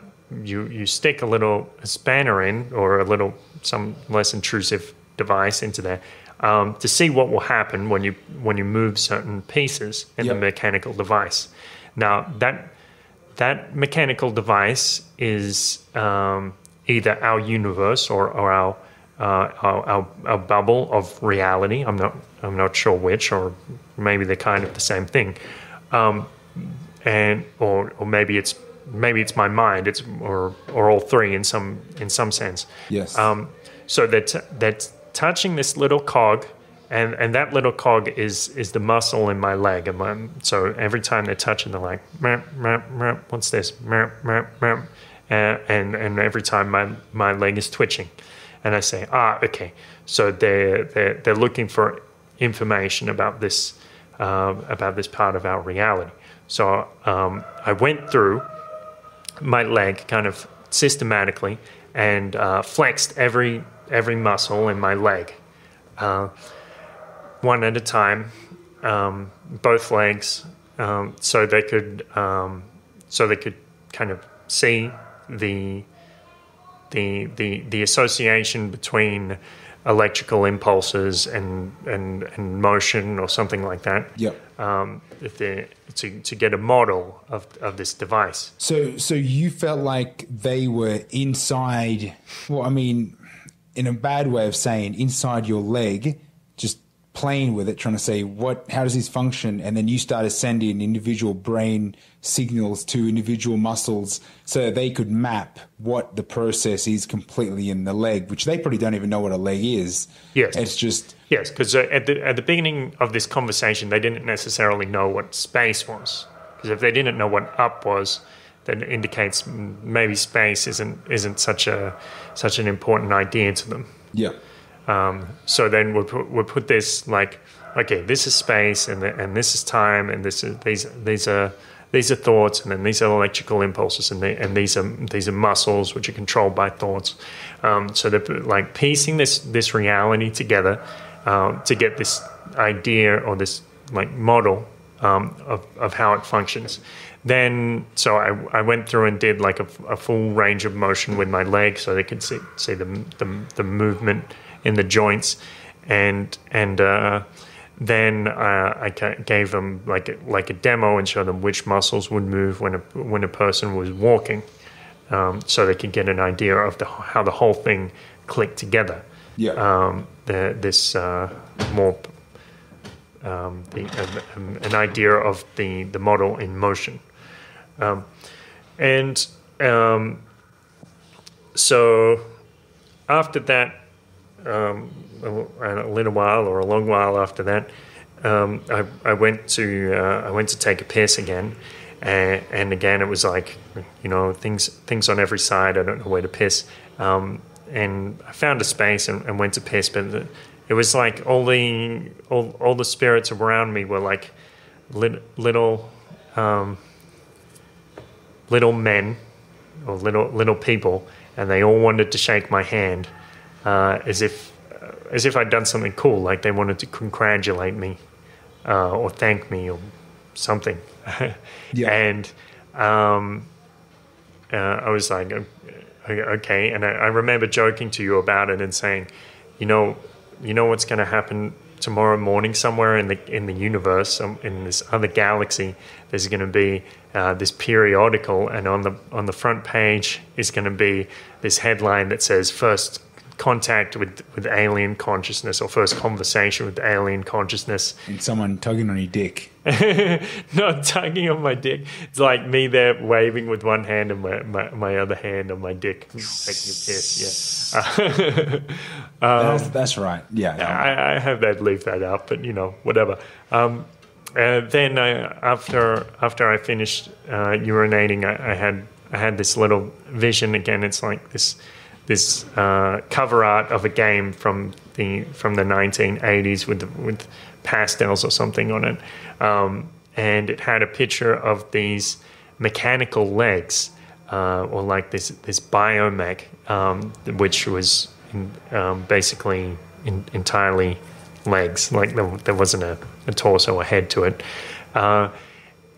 you you stick a little a spanner in or a little some less intrusive device into there um, to see what will happen when you when you move certain pieces in yep. the mechanical device. Now that that mechanical device is um, either our universe or, or our Uh, our, our, our bubble of reality. I'm not I'm not sure which, or maybe they're kind of the same thing. um, and or or maybe it's maybe it's my mind. It's or or all three in some in some sense. Yes. Um, so that that touching this little cog. And and that little cog is is the muscle in my leg. And my, so every time they're touching, they're like, meh, meh, meh, what's this? Meh, meh, meh. And, and and every time my my leg is twitching, and I say, ah, okay. So they're they're, they're looking for information about this uh, about this part of our reality. So um, I went through my leg kind of systematically and uh, flexed every every muscle in my leg. Uh, One at a time, um, both legs, um, so they could, um, so they could kind of see the the the the association between electrical impulses and and, and motion or something like that. Yeah. Um, if they to to get a model of of this device. So so you felt like they were inside. Well, I mean, in a bad way of saying, inside your leg, just playing with it, trying to say what, how does this function? And then you started sending individual brain signals to individual muscles so they could map what the process is completely in the leg, which they probably don't even know what a leg is. Yes. It's just... Yes, because at the, at the beginning of this conversation, they didn't necessarily know what space was. Because if they didn't know what up was, that indicates maybe space isn't isn't such a such an important idea to them. Yeah. Um, so then we'll put, we'll put this like, okay, this is space, and the, and this is time, and this is these these are these are thoughts, and then these are electrical impulses, and they, and these are these are muscles which are controlled by thoughts. Um, so they're like piecing this this reality together uh, to get this idea or this like model um, of of how it functions. Then so I, I went through and did like a, a full range of motion with my leg, so they could see see the the, the movement in the joints, and and uh, then uh, I gave them like a, like a demo and showed them which muscles would move when a when a person was walking, um, so they could get an idea of the how the whole thing clicked together. Yeah. Um, the, this uh, more um, the, um, an idea of the the model in motion, um, and um, so after that. Um, a, a little while or a long while after that, um, I, I went to uh, I went to take a piss again, and, and again it was like, you know, things things on every side. I don't know where to piss, um, and I found a space and, and went to piss. But the, it was like all the all, all the spirits around me were like lit, little um, little men or little little people, and they all wanted to shake my hand. Uh, as if, uh, as if I'd done something cool, like they wanted to congratulate me, uh, or thank me, or something. Yeah. And um, uh, I was like, okay. And I, I remember joking to you about it and saying, you know, you know what's going to happen tomorrow morning somewhere in the in the universe, in this other galaxy. There's going to be uh, this periodical, and on the on the front page is going to be this headline that says first contact with with alien consciousness, or first conversation with alien consciousness, and someone tugging on your dick. Not tugging on my dick, it's like me there waving with one hand and my my, my other hand on my dick taking a piss. Yeah. um, that's, that's right. Yeah, I, I have that, leave that out, but you know, whatever. um uh, then I, after after I finished uh urinating, I, I had I had this little vision again. It's like this this uh, cover art of a game from the from the nineteen eighties with the, with pastels or something on it, um, and it had a picture of these mechanical legs, uh, or like this this biomech, um, which was in, um, basically in, entirely legs. Like there, there wasn't a, a torso or head to it, uh,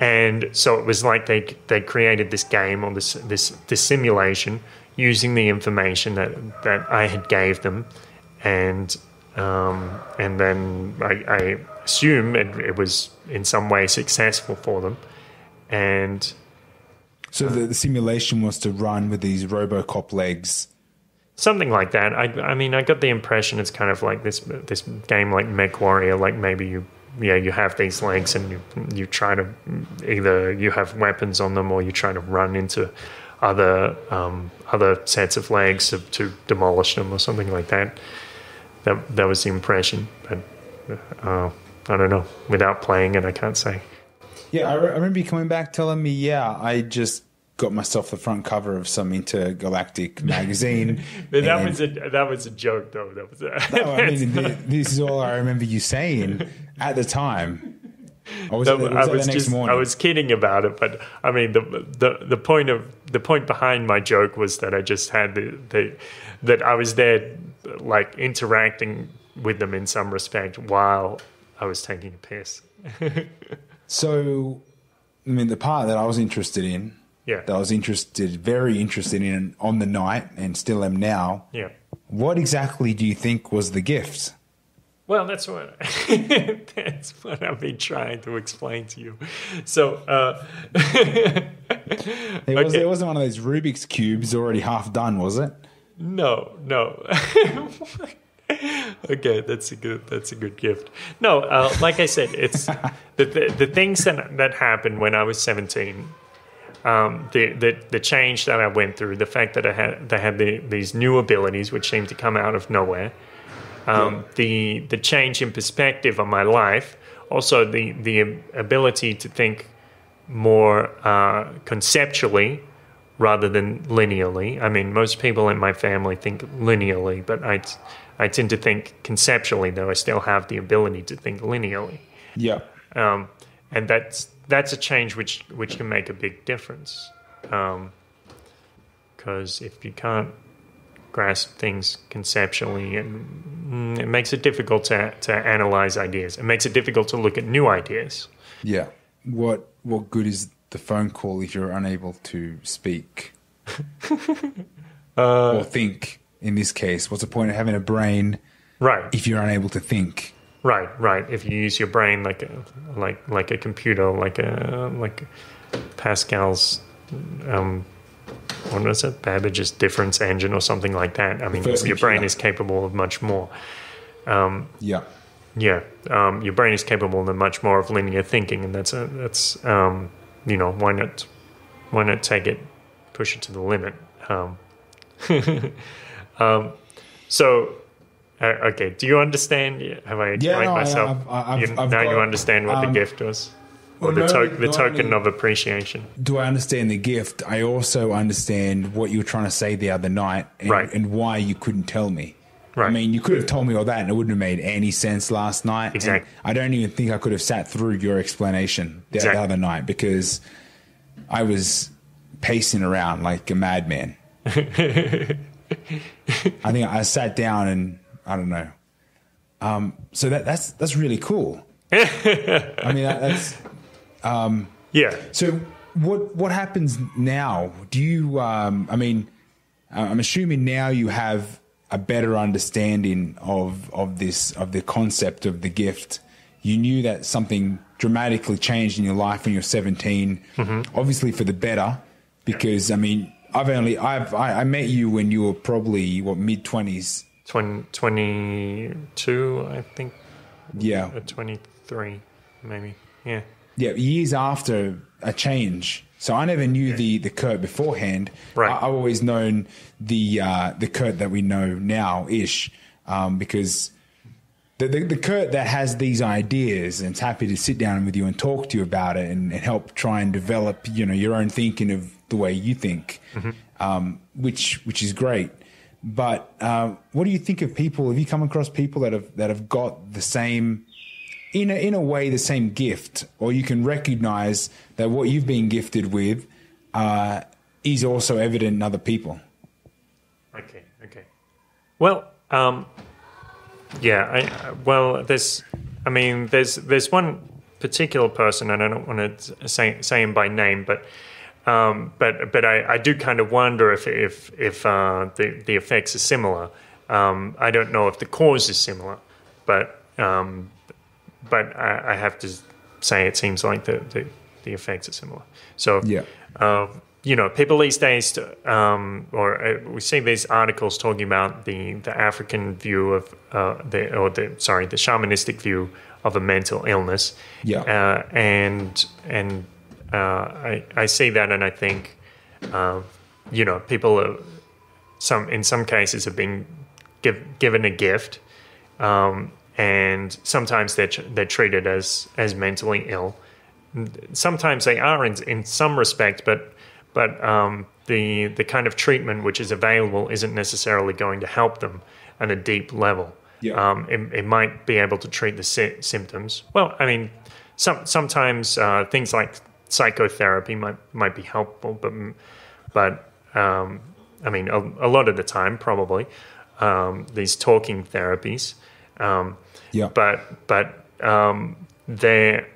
and so it was like they they created this game or this this this simulation, using the information that, that I had gave them, and um, and then I, I assume it, it was in some way successful for them. And so the, the simulation was to run with these RoboCop legs, something like that. I, I mean, I got the impression it's kind of like this this game like MechWarrior, like maybe you yeah, you have these legs and you, you try to, either you have weapons on them or you try to run into other um, other sets of legs to, to demolish them or something like that. That that was the impression, but uh, I don't know. Without playing it, I can't say. Yeah, I, re- I remember you coming back telling me, yeah, I just got myself the front cover of some intergalactic magazine. But that was a that was a joke, though. That was. A, no, I mean, the, this is all I remember you saying at the time. I was, that, was, I was just morning? I was kidding about it, but I mean the the the point of the point behind my joke was that I just had the, the that I was there, like interacting with them in some respect while I was taking a piss. So, I mean, the part that I was interested in, yeah, that I was interested, very interested in on the night, and still am now. Yeah, what exactly do you think was the gift? Well, that's what that's what I've been trying to explain to you. So uh, it, was, okay. It wasn't one of those Rubik's cubes already half done, was it? No, no. Okay, that's a good that's a good gift. No, uh, like I said, it's the, the the things that that happened when I was seventeen. Um, the, the the change that I went through, the fact that I had that I had the, these new abilities which seemed to come out of nowhere. Um, yeah. The the change in perspective on my life, also the the ability to think more uh, conceptually rather than linearly. I mean, most people in my family think linearly, but I I tend to think conceptually. Though I still have the ability to think linearly. Yeah. Um, and that's that's a change which which can make a big difference. Um, 'cause if you can't grasp things conceptually, and it makes it difficult to to analyze ideas. It makes it difficult to look at new ideas. Yeah. What what good is the phone call if you're unable to speak uh, or think? In this case, what's the point of having a brain? Right. If you're unable to think. Right. Right. If you use your brain like a like like a computer, like a like Pascal's. Um, What is it? Babbage's difference engine or something like that. I mean, your brain is capable of much more. Um, yeah. Yeah. Um, your brain is capable of much more of linear thinking, and that's, a, that's um, you know, why not why not take it, push it to the limit? Um, um, so, uh, okay, do you understand? Have I explained yeah, no, myself? I, I, I've, you, I've now got, you understand what um, the gift was? Or well, the, to- no, the token only, of appreciation. Do I understand the gift? I also understand what you were trying to say the other night and, right. and why you couldn't tell me. Right. I mean, you could have told me all that and it wouldn't have made any sense last night. Exactly. And I don't even think I could have sat through your explanation the, exactly. the other night because I was pacing around like a madman. I think I sat down and I don't know. Um, so that, that's that's really cool. I mean, that, that's... Um, yeah. So what what happens now? Do you, um, I mean, I'm assuming now you have a better understanding of, of this, of the concept of the gift. You knew that something dramatically changed in your life when you were seventeen, mm-hmm. obviously for the better, because I mean, I've only, I've, I, I met you when you were probably what, mid twenties? twenty, twenty-two, I think. Yeah. Or twenty-three maybe. Yeah. Yeah, years after a change. So I never knew the, the Kurt beforehand. Right. I, I've always known the uh, the Kurt that we know now ish, um, because the, the the Kurt that has these ideas and is happy to sit down with you and talk to you about it and, and help try and develop, you know, your own thinking of the way you think, mm-hmm. um, which which is great. But uh, what do you think of people? Have you come across people that have that have got the same? In a, in a way, the same gift, or you can recognize that what you've been gifted with uh, is also evident in other people. Okay, okay. Well, um, yeah, I, well, there's, I mean, there's there's one particular person, and I don't want to say, say him by name, but um, but but I, I do kind of wonder if if, if uh, the, the effects are similar. Um, I don't know if the cause is similar, but... Um, But I, I have to say it seems like the, the, the effects are similar. So, yeah. uh, you know, people these days, um, or uh, we see these articles talking about the, the African view of uh, the, or the, sorry, the shamanistic view of a mental illness. Yeah. Uh, and and uh, I I see that, and I think, uh, you know, people are some in some cases have been give, given a gift, um, and sometimes they're they're treated as as mentally ill. Sometimes they are in in some respect, but but um, the the kind of treatment which is available isn't necessarily going to help them on a deep level. Yeah. Um, it, it might be able to treat the sy symptoms. Well, I mean, some sometimes uh, things like psychotherapy might might be helpful, but but um, I mean, a, a lot of the time, probably um, these talking therapies. Um, yeah. But but um, they're.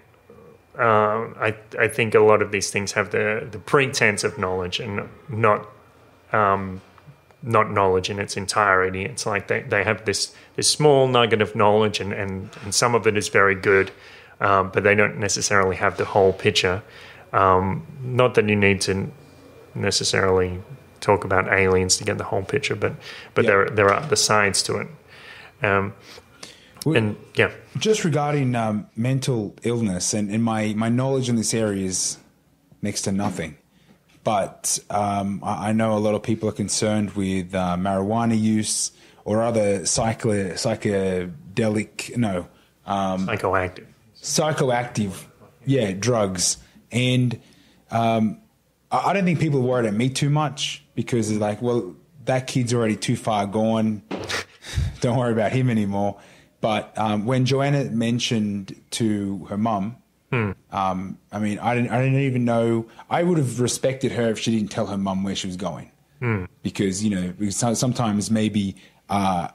Uh, I I think a lot of these things have the the pretense of knowledge and not um, not knowledge in its entirety. It's like they, they have this this small nugget of knowledge, and and, and some of it is very good, um, but they don't necessarily have the whole picture. Um, not that you need to necessarily talk about aliens to get the whole picture, but but yeah. there there are the sides to it. Um, And yeah, just regarding um, mental illness, and, and my, my knowledge in this area is next to nothing, but um, I, I know a lot of people are concerned with uh, marijuana use or other psycho psychedelic no um, psychoactive psychoactive yeah drugs, and um, I, I don't think people worry at me too much because it's like, well, that kid's already too far gone, don't worry about him anymore. But um, when Joanna mentioned to her mum, hmm. um, I mean, I didn't, I didn't even know. I would have respected her if she didn't tell her mum where she was going, hmm. because you know sometimes maybe uh,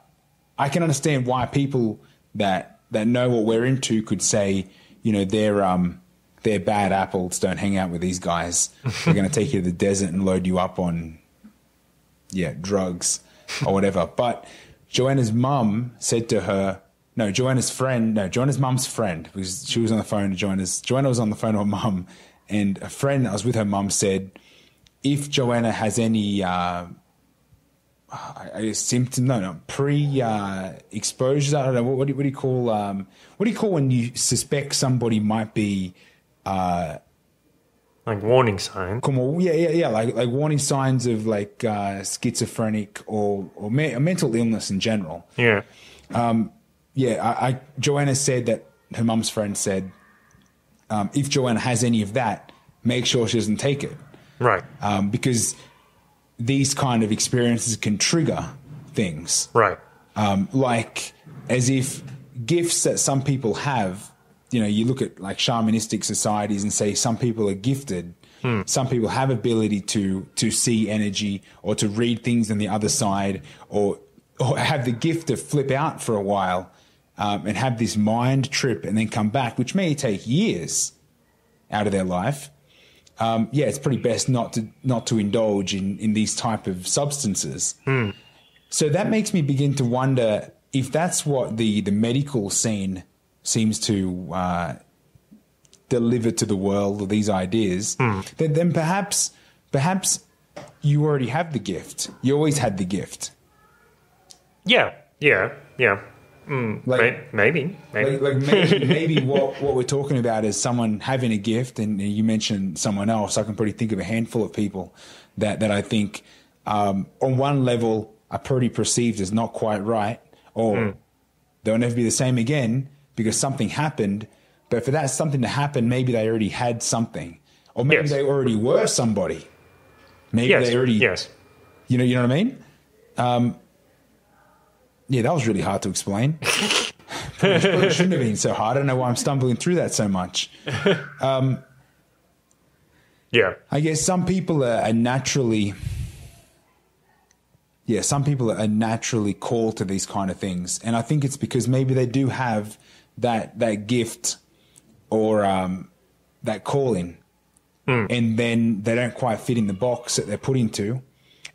I can understand why people that that know what we're into could say, you know, they're um, they're bad apples. Don't hang out with these guys. They're going to take you to the desert and load you up on, yeah, drugs or whatever. But Joanna's mum said to her. No, Joanna's friend, no, Joanna's mum's friend, because she was on the phone to Joanna's, Joanna was on the phone to her mum, and a friend that was with her mum said, if Joanna has any uh, symptom, no, no, pre-exposures, uh, I don't know, what, what, do, what do you call, um, what do you call when you suspect somebody might be... Uh, like warning signs? Come on, yeah, yeah, yeah, like, like warning signs of like uh, schizophrenic or, or me mental illness in general. Yeah. Um, Yeah, I, I, Joanna said that her mum's friend said, um, if Joanna has any of that, make sure she doesn't take it. Right. Um, because these kind of experiences can trigger things. Right. Um, like as if gifts that some people have, you know, you look at like shamanistic societies and say some people are gifted. Hmm. Some people have ability to, to see energy or to read things on the other side, or, or have the gift to flip out for a while. Um, and have this mind trip and then come back, which may take years out of their life. Um, yeah, it's pretty best not to not to indulge in, in these type of substances. Mm. So that makes me begin to wonder if that's what the, the medical scene seems to uh, deliver to the world, or these ideas, mm. then, then perhaps perhaps you already have the gift. You always had the gift. Yeah, yeah, yeah. Mm, like maybe, maybe, like, like maybe, maybe what what we're talking about is someone having a gift, and you mentioned someone else. I can probably think of a handful of people that that I think, um, on one level, are pretty perceived as not quite right, or mm. they'll never be the same again because something happened. But for that something to happen, maybe they already had something, or maybe yes. they already were somebody. Maybe yes. they already, yes. you know, you know what I mean. Um, Yeah, that was really hard to explain. It shouldn't have been so hard. I don't know why I'm stumbling through that so much. Um, yeah. I guess some people are, are naturally... Yeah, some people are naturally called to these kind of things. And I think it's because maybe they do have that, that gift or um, that calling. Mm. And then they don't quite fit in the box that they're put into.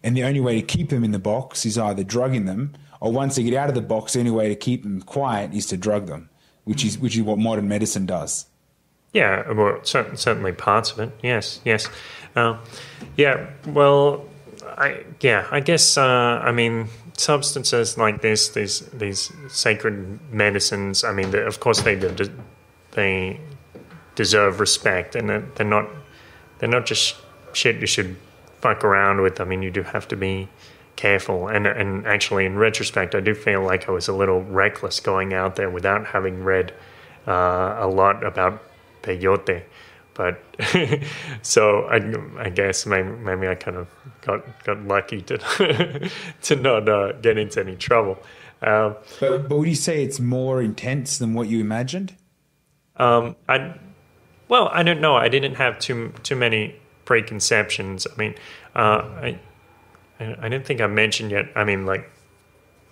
And the only way to keep them in the box is either drugging them, or once they get out of the box, the only way to keep them quiet is to drug them, which is which is what modern medicine does. Yeah, well, certainly parts of it. Yes, yes, uh, yeah. Well, I yeah, I guess uh, I mean substances like this, these these sacred medicines, I mean, the, of course they de- they deserve respect, and they're not they're not just shit you should fuck around with. I mean, you do have to be careful. And and actually, in retrospect, I do feel like I was a little reckless going out there without having read uh, a lot about peyote. But so I, I guess maybe, maybe I kind of got got lucky to to not uh, get into any trouble. Um, but, but would you say it's more intense than what you imagined? Um, I well, I don't know. I didn't have too too many preconceptions. I mean, uh, I I don't think I mentioned yet. I mean, like,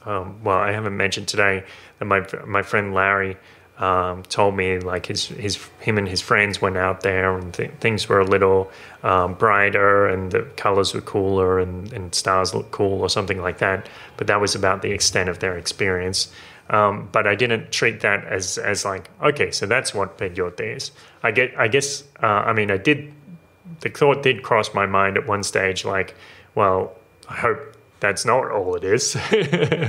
um, well, I haven't mentioned today that my my friend Larry. Um, told me like his his him and his friends went out there and th- things were a little um, brighter and the colors were cooler and, and stars looked cool or something like that. But that was about the extent of their experience. Um, but I didn't treat that as as like, okay, so that's what peyote is. I get I guess uh, I mean I did the thought did cross my mind at one stage, like, well, I hope that's not all it is.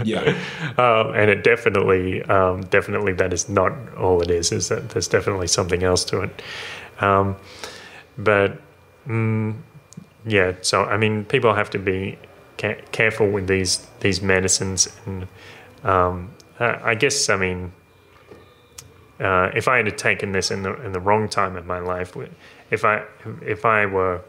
Yeah. Um, and it definitely, um, definitely that is not all it is, is that there's definitely something else to it. Um, but, mm, yeah, so, I mean, people have to be ca- careful with these, these medicines. And um, I, I guess, I mean, uh, if I had taken this in the, in the wrong time of my life, if I, if I were...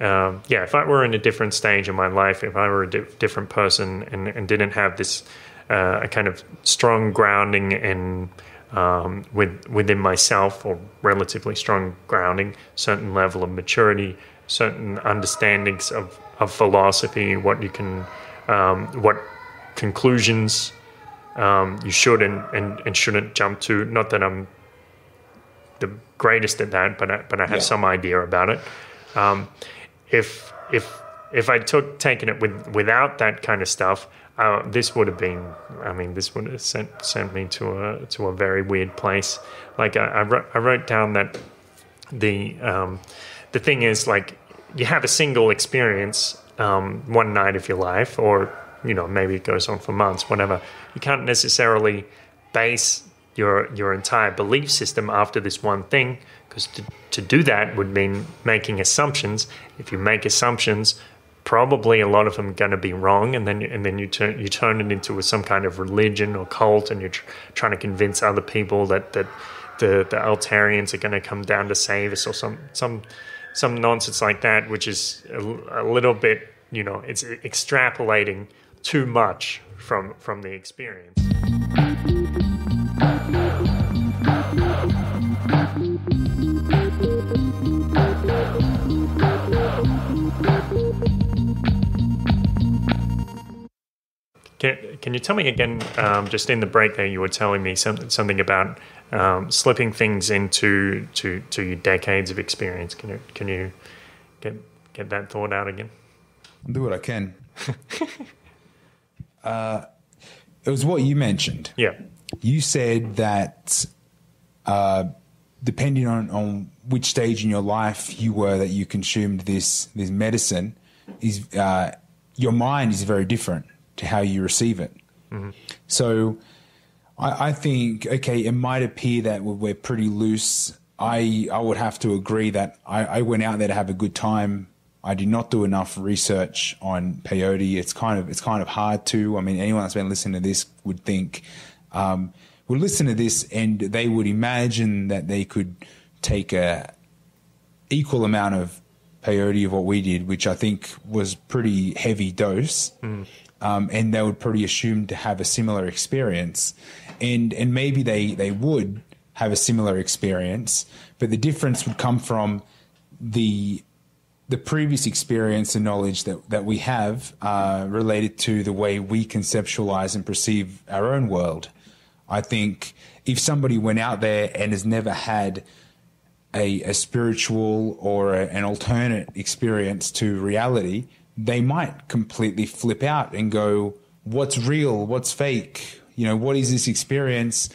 Um, yeah, if I were in a different stage in my life, if I were a di- different person and, and didn't have this uh, a kind of strong grounding in um, with, within myself, or relatively strong grounding, certain level of maturity, certain understandings of, of philosophy, what you can, um, what conclusions um, you should and, and, and shouldn't jump to. Not that I'm the greatest at that, but I, but I have yeah. some idea about it. Um, If if if I took taken it with without that kind of stuff, uh, this would have been. I mean, this would have sent sent me to a to a very weird place. Like I I wrote, I wrote down that the um, the thing is, like, you have a single experience um, one night of your life, or you know maybe it goes on for months, whatever. You can't necessarily base your your entire belief system after this one thing. Because to, to do that would mean making assumptions. If you make assumptions, probably a lot of them are going to be wrong, and then and then you turn you turn it into some kind of religion or cult, and you're tr- trying to convince other people that, that the the Altarians are going to come down to save us, or some some some nonsense like that, which is a, a little bit, you know, it's extrapolating too much from from the experience. Can, can you tell me again, um, just in the break there, you were telling me some, something about um, slipping things into to, to your decades of experience. Can you can you get get that thought out again? I'll do what I can. uh, it was what you mentioned. Yeah. You said that uh, depending on, on which stage in your life you were that you consumed this this medicine, is uh, your mind is very different to how you receive it. Mm-hmm. So I, I think, okay, it might appear that we're pretty loose. I I would have to agree that I, I went out there to have a good time. I did not do enough research on peyote. It's kind of it's kind of hard to. I mean, anyone that's been listening to this would think, um, would listen to this and they would imagine that they could take a equal amount of peyote of what we did, which I think was pretty heavy dose. Mm. Um, and they would probably assume to have a similar experience, and and maybe they, they would have a similar experience, but the difference would come from the the previous experience and knowledge that, that we have uh, related to the way we conceptualize and perceive our own world. I think if somebody went out there and has never had a, a spiritual or a, an alternate experience to reality, they might completely flip out and go, what's real? What's fake? You know, what is this experience?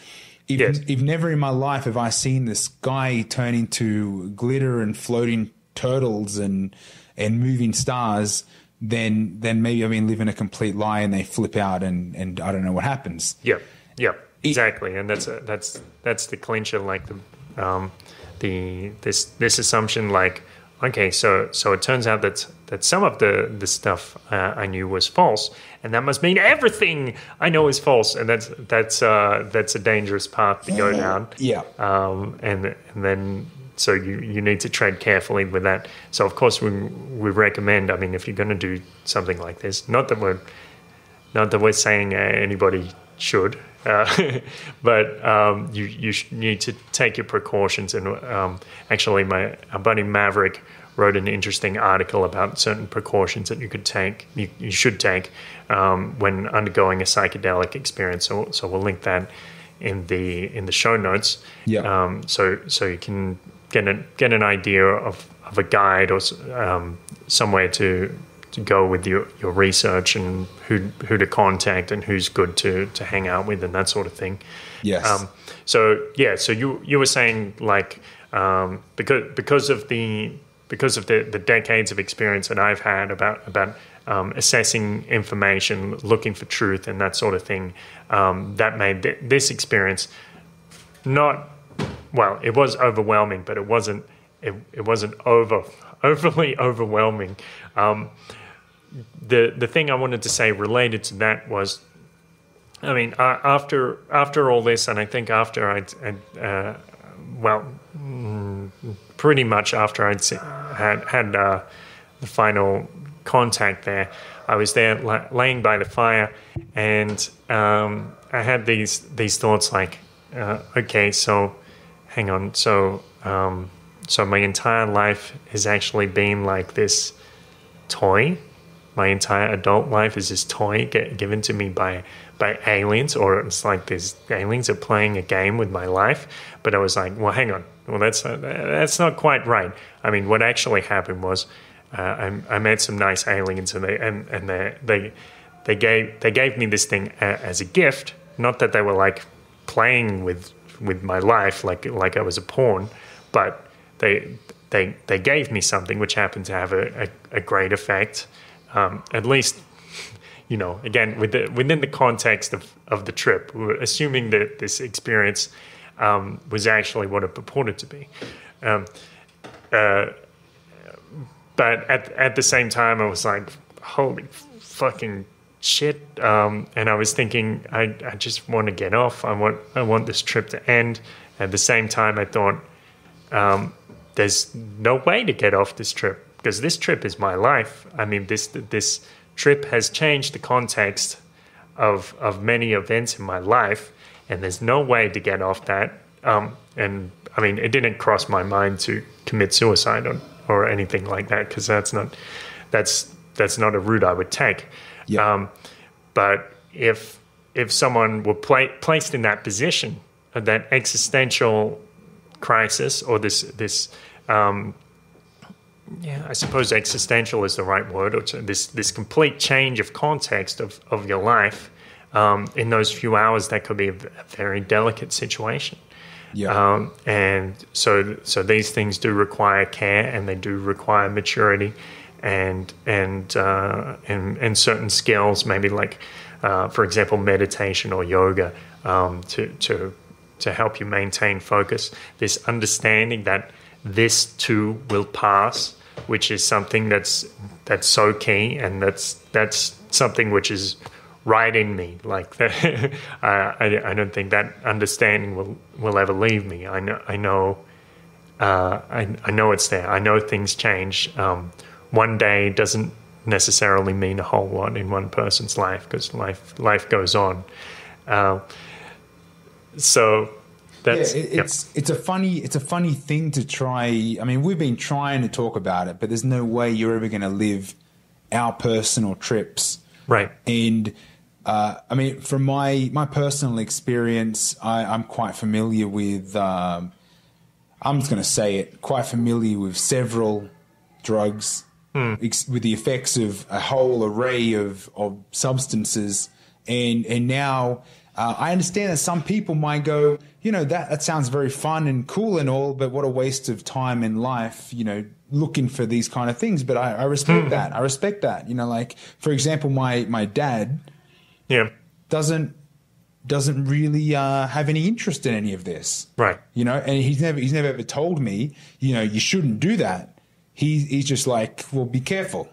If, yes. if never in my life have I seen the sky turn into glitter and floating turtles and, and moving stars, then then maybe I've been living a complete lie and they flip out and, and I don't know what happens. Yeah, yeah, exactly. And that's a, that's that's the clincher, like the um, the this this assumption, like, okay, so so it turns out that that some of the the stuff uh, I knew was false, and that must mean everything I know is false, and that's that's uh, that's a dangerous path to go down. Yeah. Um. And and then so you you need to tread carefully with that. So of course we we recommend. I mean, if you're going to do something like this, not that we're not that we're saying anybody should, uh, but um, you you need to take your precautions. And um, actually, my our buddy Maverick wrote an interesting article about certain precautions that you could take, you, you should take um, when undergoing a psychedelic experience. So so we'll link that in the in the show notes. Yeah. Um, so so you can get an get an idea of of a guide or um, somewhere to. to go with your, your research and who who to contact and who's good to, to hang out with and that sort of thing. Yes. Um, so yeah, so you you were saying like um, because because of the because of the, the decades of experience that I've had about about um, assessing information, looking for truth and that sort of thing, um, that made th this experience not well. It was overwhelming, but it wasn't it it wasn't over. Overly overwhelming. Um, the the thing I wanted to say related to that was, I mean, uh, after after all this, and I think after I'd, I'd uh, well, mm, pretty much after I'd see, had had uh, the final contact there, I was there la laying by the fire, and um, I had these these thoughts like, uh, okay, so hang on, so. Um, So my entire life has actually been like this toy. My entire adult life is this toy get given to me by by aliens, or it's like these aliens are playing a game with my life. But I was like, well, hang on, well that's uh, that's not quite right. I mean, what actually happened was uh, I, I met some nice aliens, and they and and they they they gave they gave me this thing as a gift. Not that they were like playing with with my life, like like I was a pawn, but They, they they gave me something which happened to have a, a, a great effect, um, at least, you know, again, with the, within the context of, of the trip, we were assuming that this experience um, was actually what it purported to be. Um, uh, but at, at the same time, I was like, holy fucking shit. Um, and I was thinking, I, I just want to get off. I want, I want this trip to end. At the same time, I thought, um, there's no way to get off this trip because this trip is my life. I mean, this this trip has changed the context of of many events in my life, and there's no way to get off that. Um, and I mean, it didn't cross my mind to commit suicide or or anything like that because that's not that's that's not a route I would take. Yeah. Um, but if if someone were pla placed in that position of that existential crisis or this this um yeah I suppose existential is the right word, or this this complete change of context of of your life um in those few hours, that could be a very delicate situation. Yeah. Um and so so these things do require care, and they do require maturity and and uh and and certain skills, maybe like uh for example meditation or yoga, um to to to help you maintain focus, this understanding that this too will pass, which is something that's that's so key, and that's that's something which is right in me. Like the, I, I don't think that understanding will will ever leave me. I know I know uh, I, I know it's there. I know things change. Um, one day doesn't necessarily mean a whole lot in one person's life because life life goes on. Uh, So that's yeah, it, it's yeah. it's a funny it's a funny thing to try. I mean, we've been trying to talk about it, but there's no way you're ever going to live our personal trips, right? And uh, I mean, from my my personal experience, I, I'm quite familiar with. Um, I'm just going to say it. Quite familiar with several drugs, mm. ex with the effects of a whole array of of substances, and and now. Uh, I understand that some people might go, you know, that, that sounds very fun and cool and all, but what a waste of time in life, you know, looking for these kind of things. But I, I respect mm. that. I respect that. You know, like, for example, my, my dad yeah. doesn't doesn't really uh, have any interest in any of this. Right. You know, and he's never he's never ever told me, you know, you shouldn't do that. He, he's just like, well, be careful.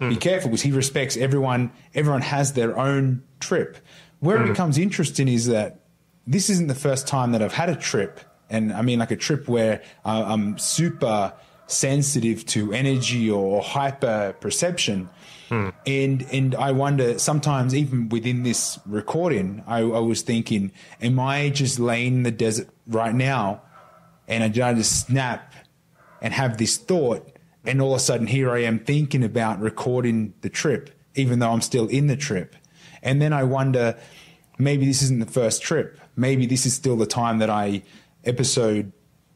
Mm. Be careful, because he respects everyone. Everyone has their own trip. Where mm. it becomes interesting is that this isn't the first time that I've had a trip. And I mean, like a trip where uh, I'm super sensitive to energy or hyper perception. Hmm. And, and I wonder sometimes, even within this recording, I, I was thinking, am I just laying in the desert right now? And I, did I just snap and have this thought? And all of a sudden here I am thinking about recording the trip, even though I'm still in the trip. And then I wonder, maybe this isn't the first trip. Maybe this is still the time that I episode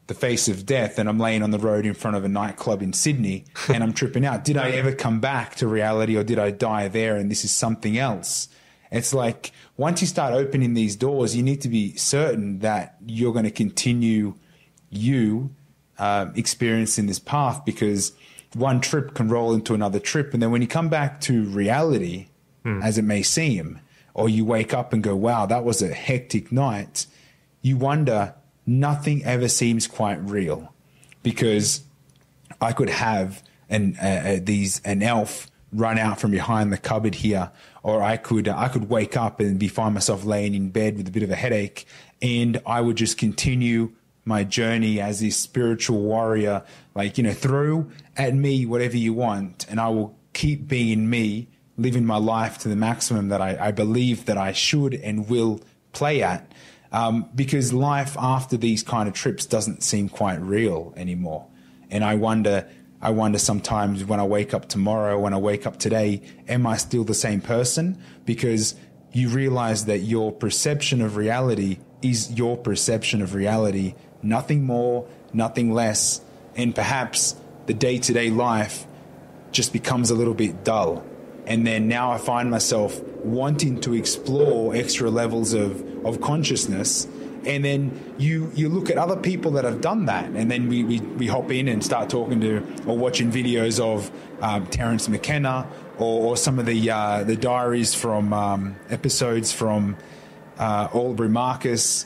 The Face of Death, and I'm laying on the road in front of a nightclub in Sydney and I'm tripping out. Did I ever come back to reality, or did I die there and this is something else? It's like, once you start opening these doors, you need to be certain that you're going to continue you uh, experiencing this path, because one trip can roll into another trip. And then when you come back to reality, hmm. as it may seem, or you wake up and go, wow, that was a hectic night, you wonder, nothing ever seems quite real, because I could have an uh, these an elf run out from behind the cupboard here, or I could uh, I could wake up and be find myself laying in bed with a bit of a headache, and I would just continue my journey as this spiritual warrior, like, you know, throw at me whatever you want, and I will keep being me, living my life to the maximum that I, I believe that I should and will play at. Um, because life after these kind of trips doesn't seem quite real anymore. And I wonder, I wonder sometimes when I wake up tomorrow, when I wake up today, am I still the same person? Because you realize that your perception of reality is your perception of reality, nothing more, nothing less. And perhaps the day-to-day life just becomes a little bit dull. And then now I find myself wanting to explore extra levels of, of consciousness. And then you, you look at other people that have done that. And then we, we, we hop in and start talking to or watching videos of um, Terrence McKenna or, or some of the, uh, the diaries from um, episodes from uh, Aubrey Marcus.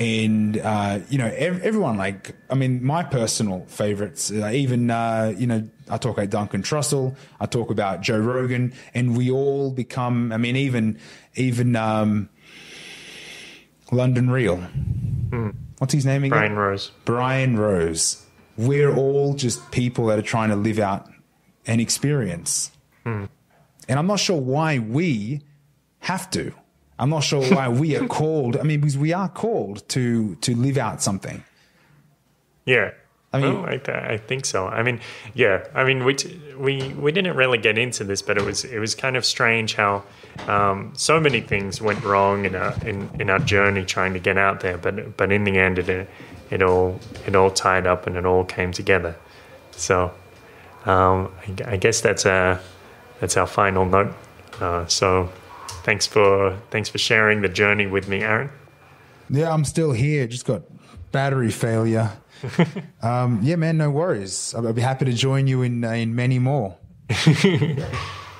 And, uh, you know, ev- everyone, like, I mean, my personal favorites, uh, even, uh, you know, I talk about Duncan Trussell, I talk about Joe Rogan, and we all become, I mean, even, even, um, London Real. Mm. What's his name again? Brian Rose. Brian Rose. We're all just people that are trying to live out an experience. Mm. And I'm not sure why we have to. I'm not sure why we are called. I mean, because we are called to to live out something. Yeah, I mean, well, I, I think so. I mean, yeah, I mean, we we we didn't really get into this, but it was it was kind of strange how um, so many things went wrong in our in, in our journey trying to get out there. But but in the end, it it all it all tied up and it all came together. So um, I, I guess that's a that's our final note. Uh, so. Thanks for thanks for sharing the journey with me, Aaron. Yeah, I'm still here. Just got battery failure. um, yeah, man, no worries. I'll be happy to join you in uh, in many more.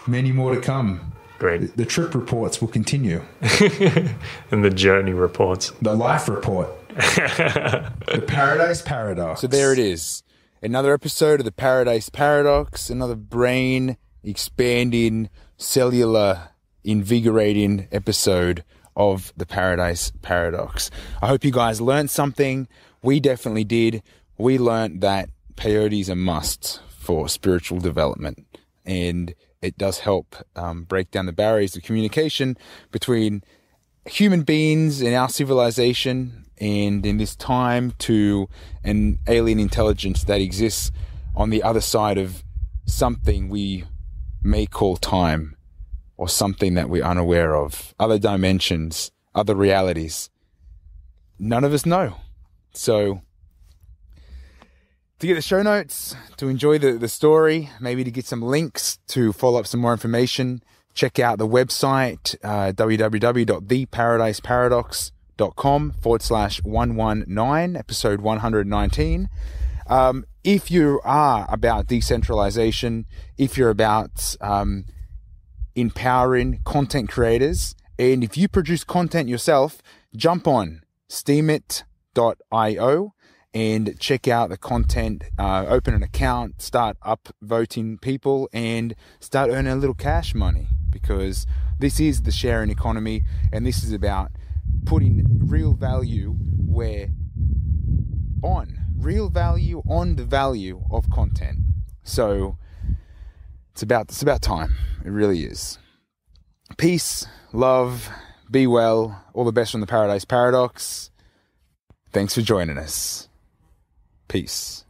Many more to come. Great. The, the trip reports will continue. And the journey reports. The life report. The Paradise Paradox. So there it is. Another episode of The Paradise Paradox. Another brain expanding cellular invigorating episode of The Paradise Paradox. I hope you guys learned something. We definitely did. We learned that peyote is a must for spiritual development, and it does help um, break down the barriers of communication between human beings in our civilization and in this time to an alien intelligence that exists on the other side of something we may call time, or something that we're unaware of, other dimensions, other realities. None of us know. So to get the show notes, to enjoy the, the story, maybe to get some links, to follow up some more information, check out the website, uh, w w w dot the paradise paradox dot com forward slash one nineteen, episode one nineteen. Um, if you are about decentralization, if you're about um, empowering content creators, and if you produce content yourself, jump on steemit dot i o and check out the content, uh, open an account, start upvoting people, and start earning a little cash money, because this is the sharing economy, and this is about putting real value where on, real value on the value of content. So it's about, it's about time. It really is. Peace, love, be well. All the best from the Paradise Paradox. Thanks for joining us. Peace.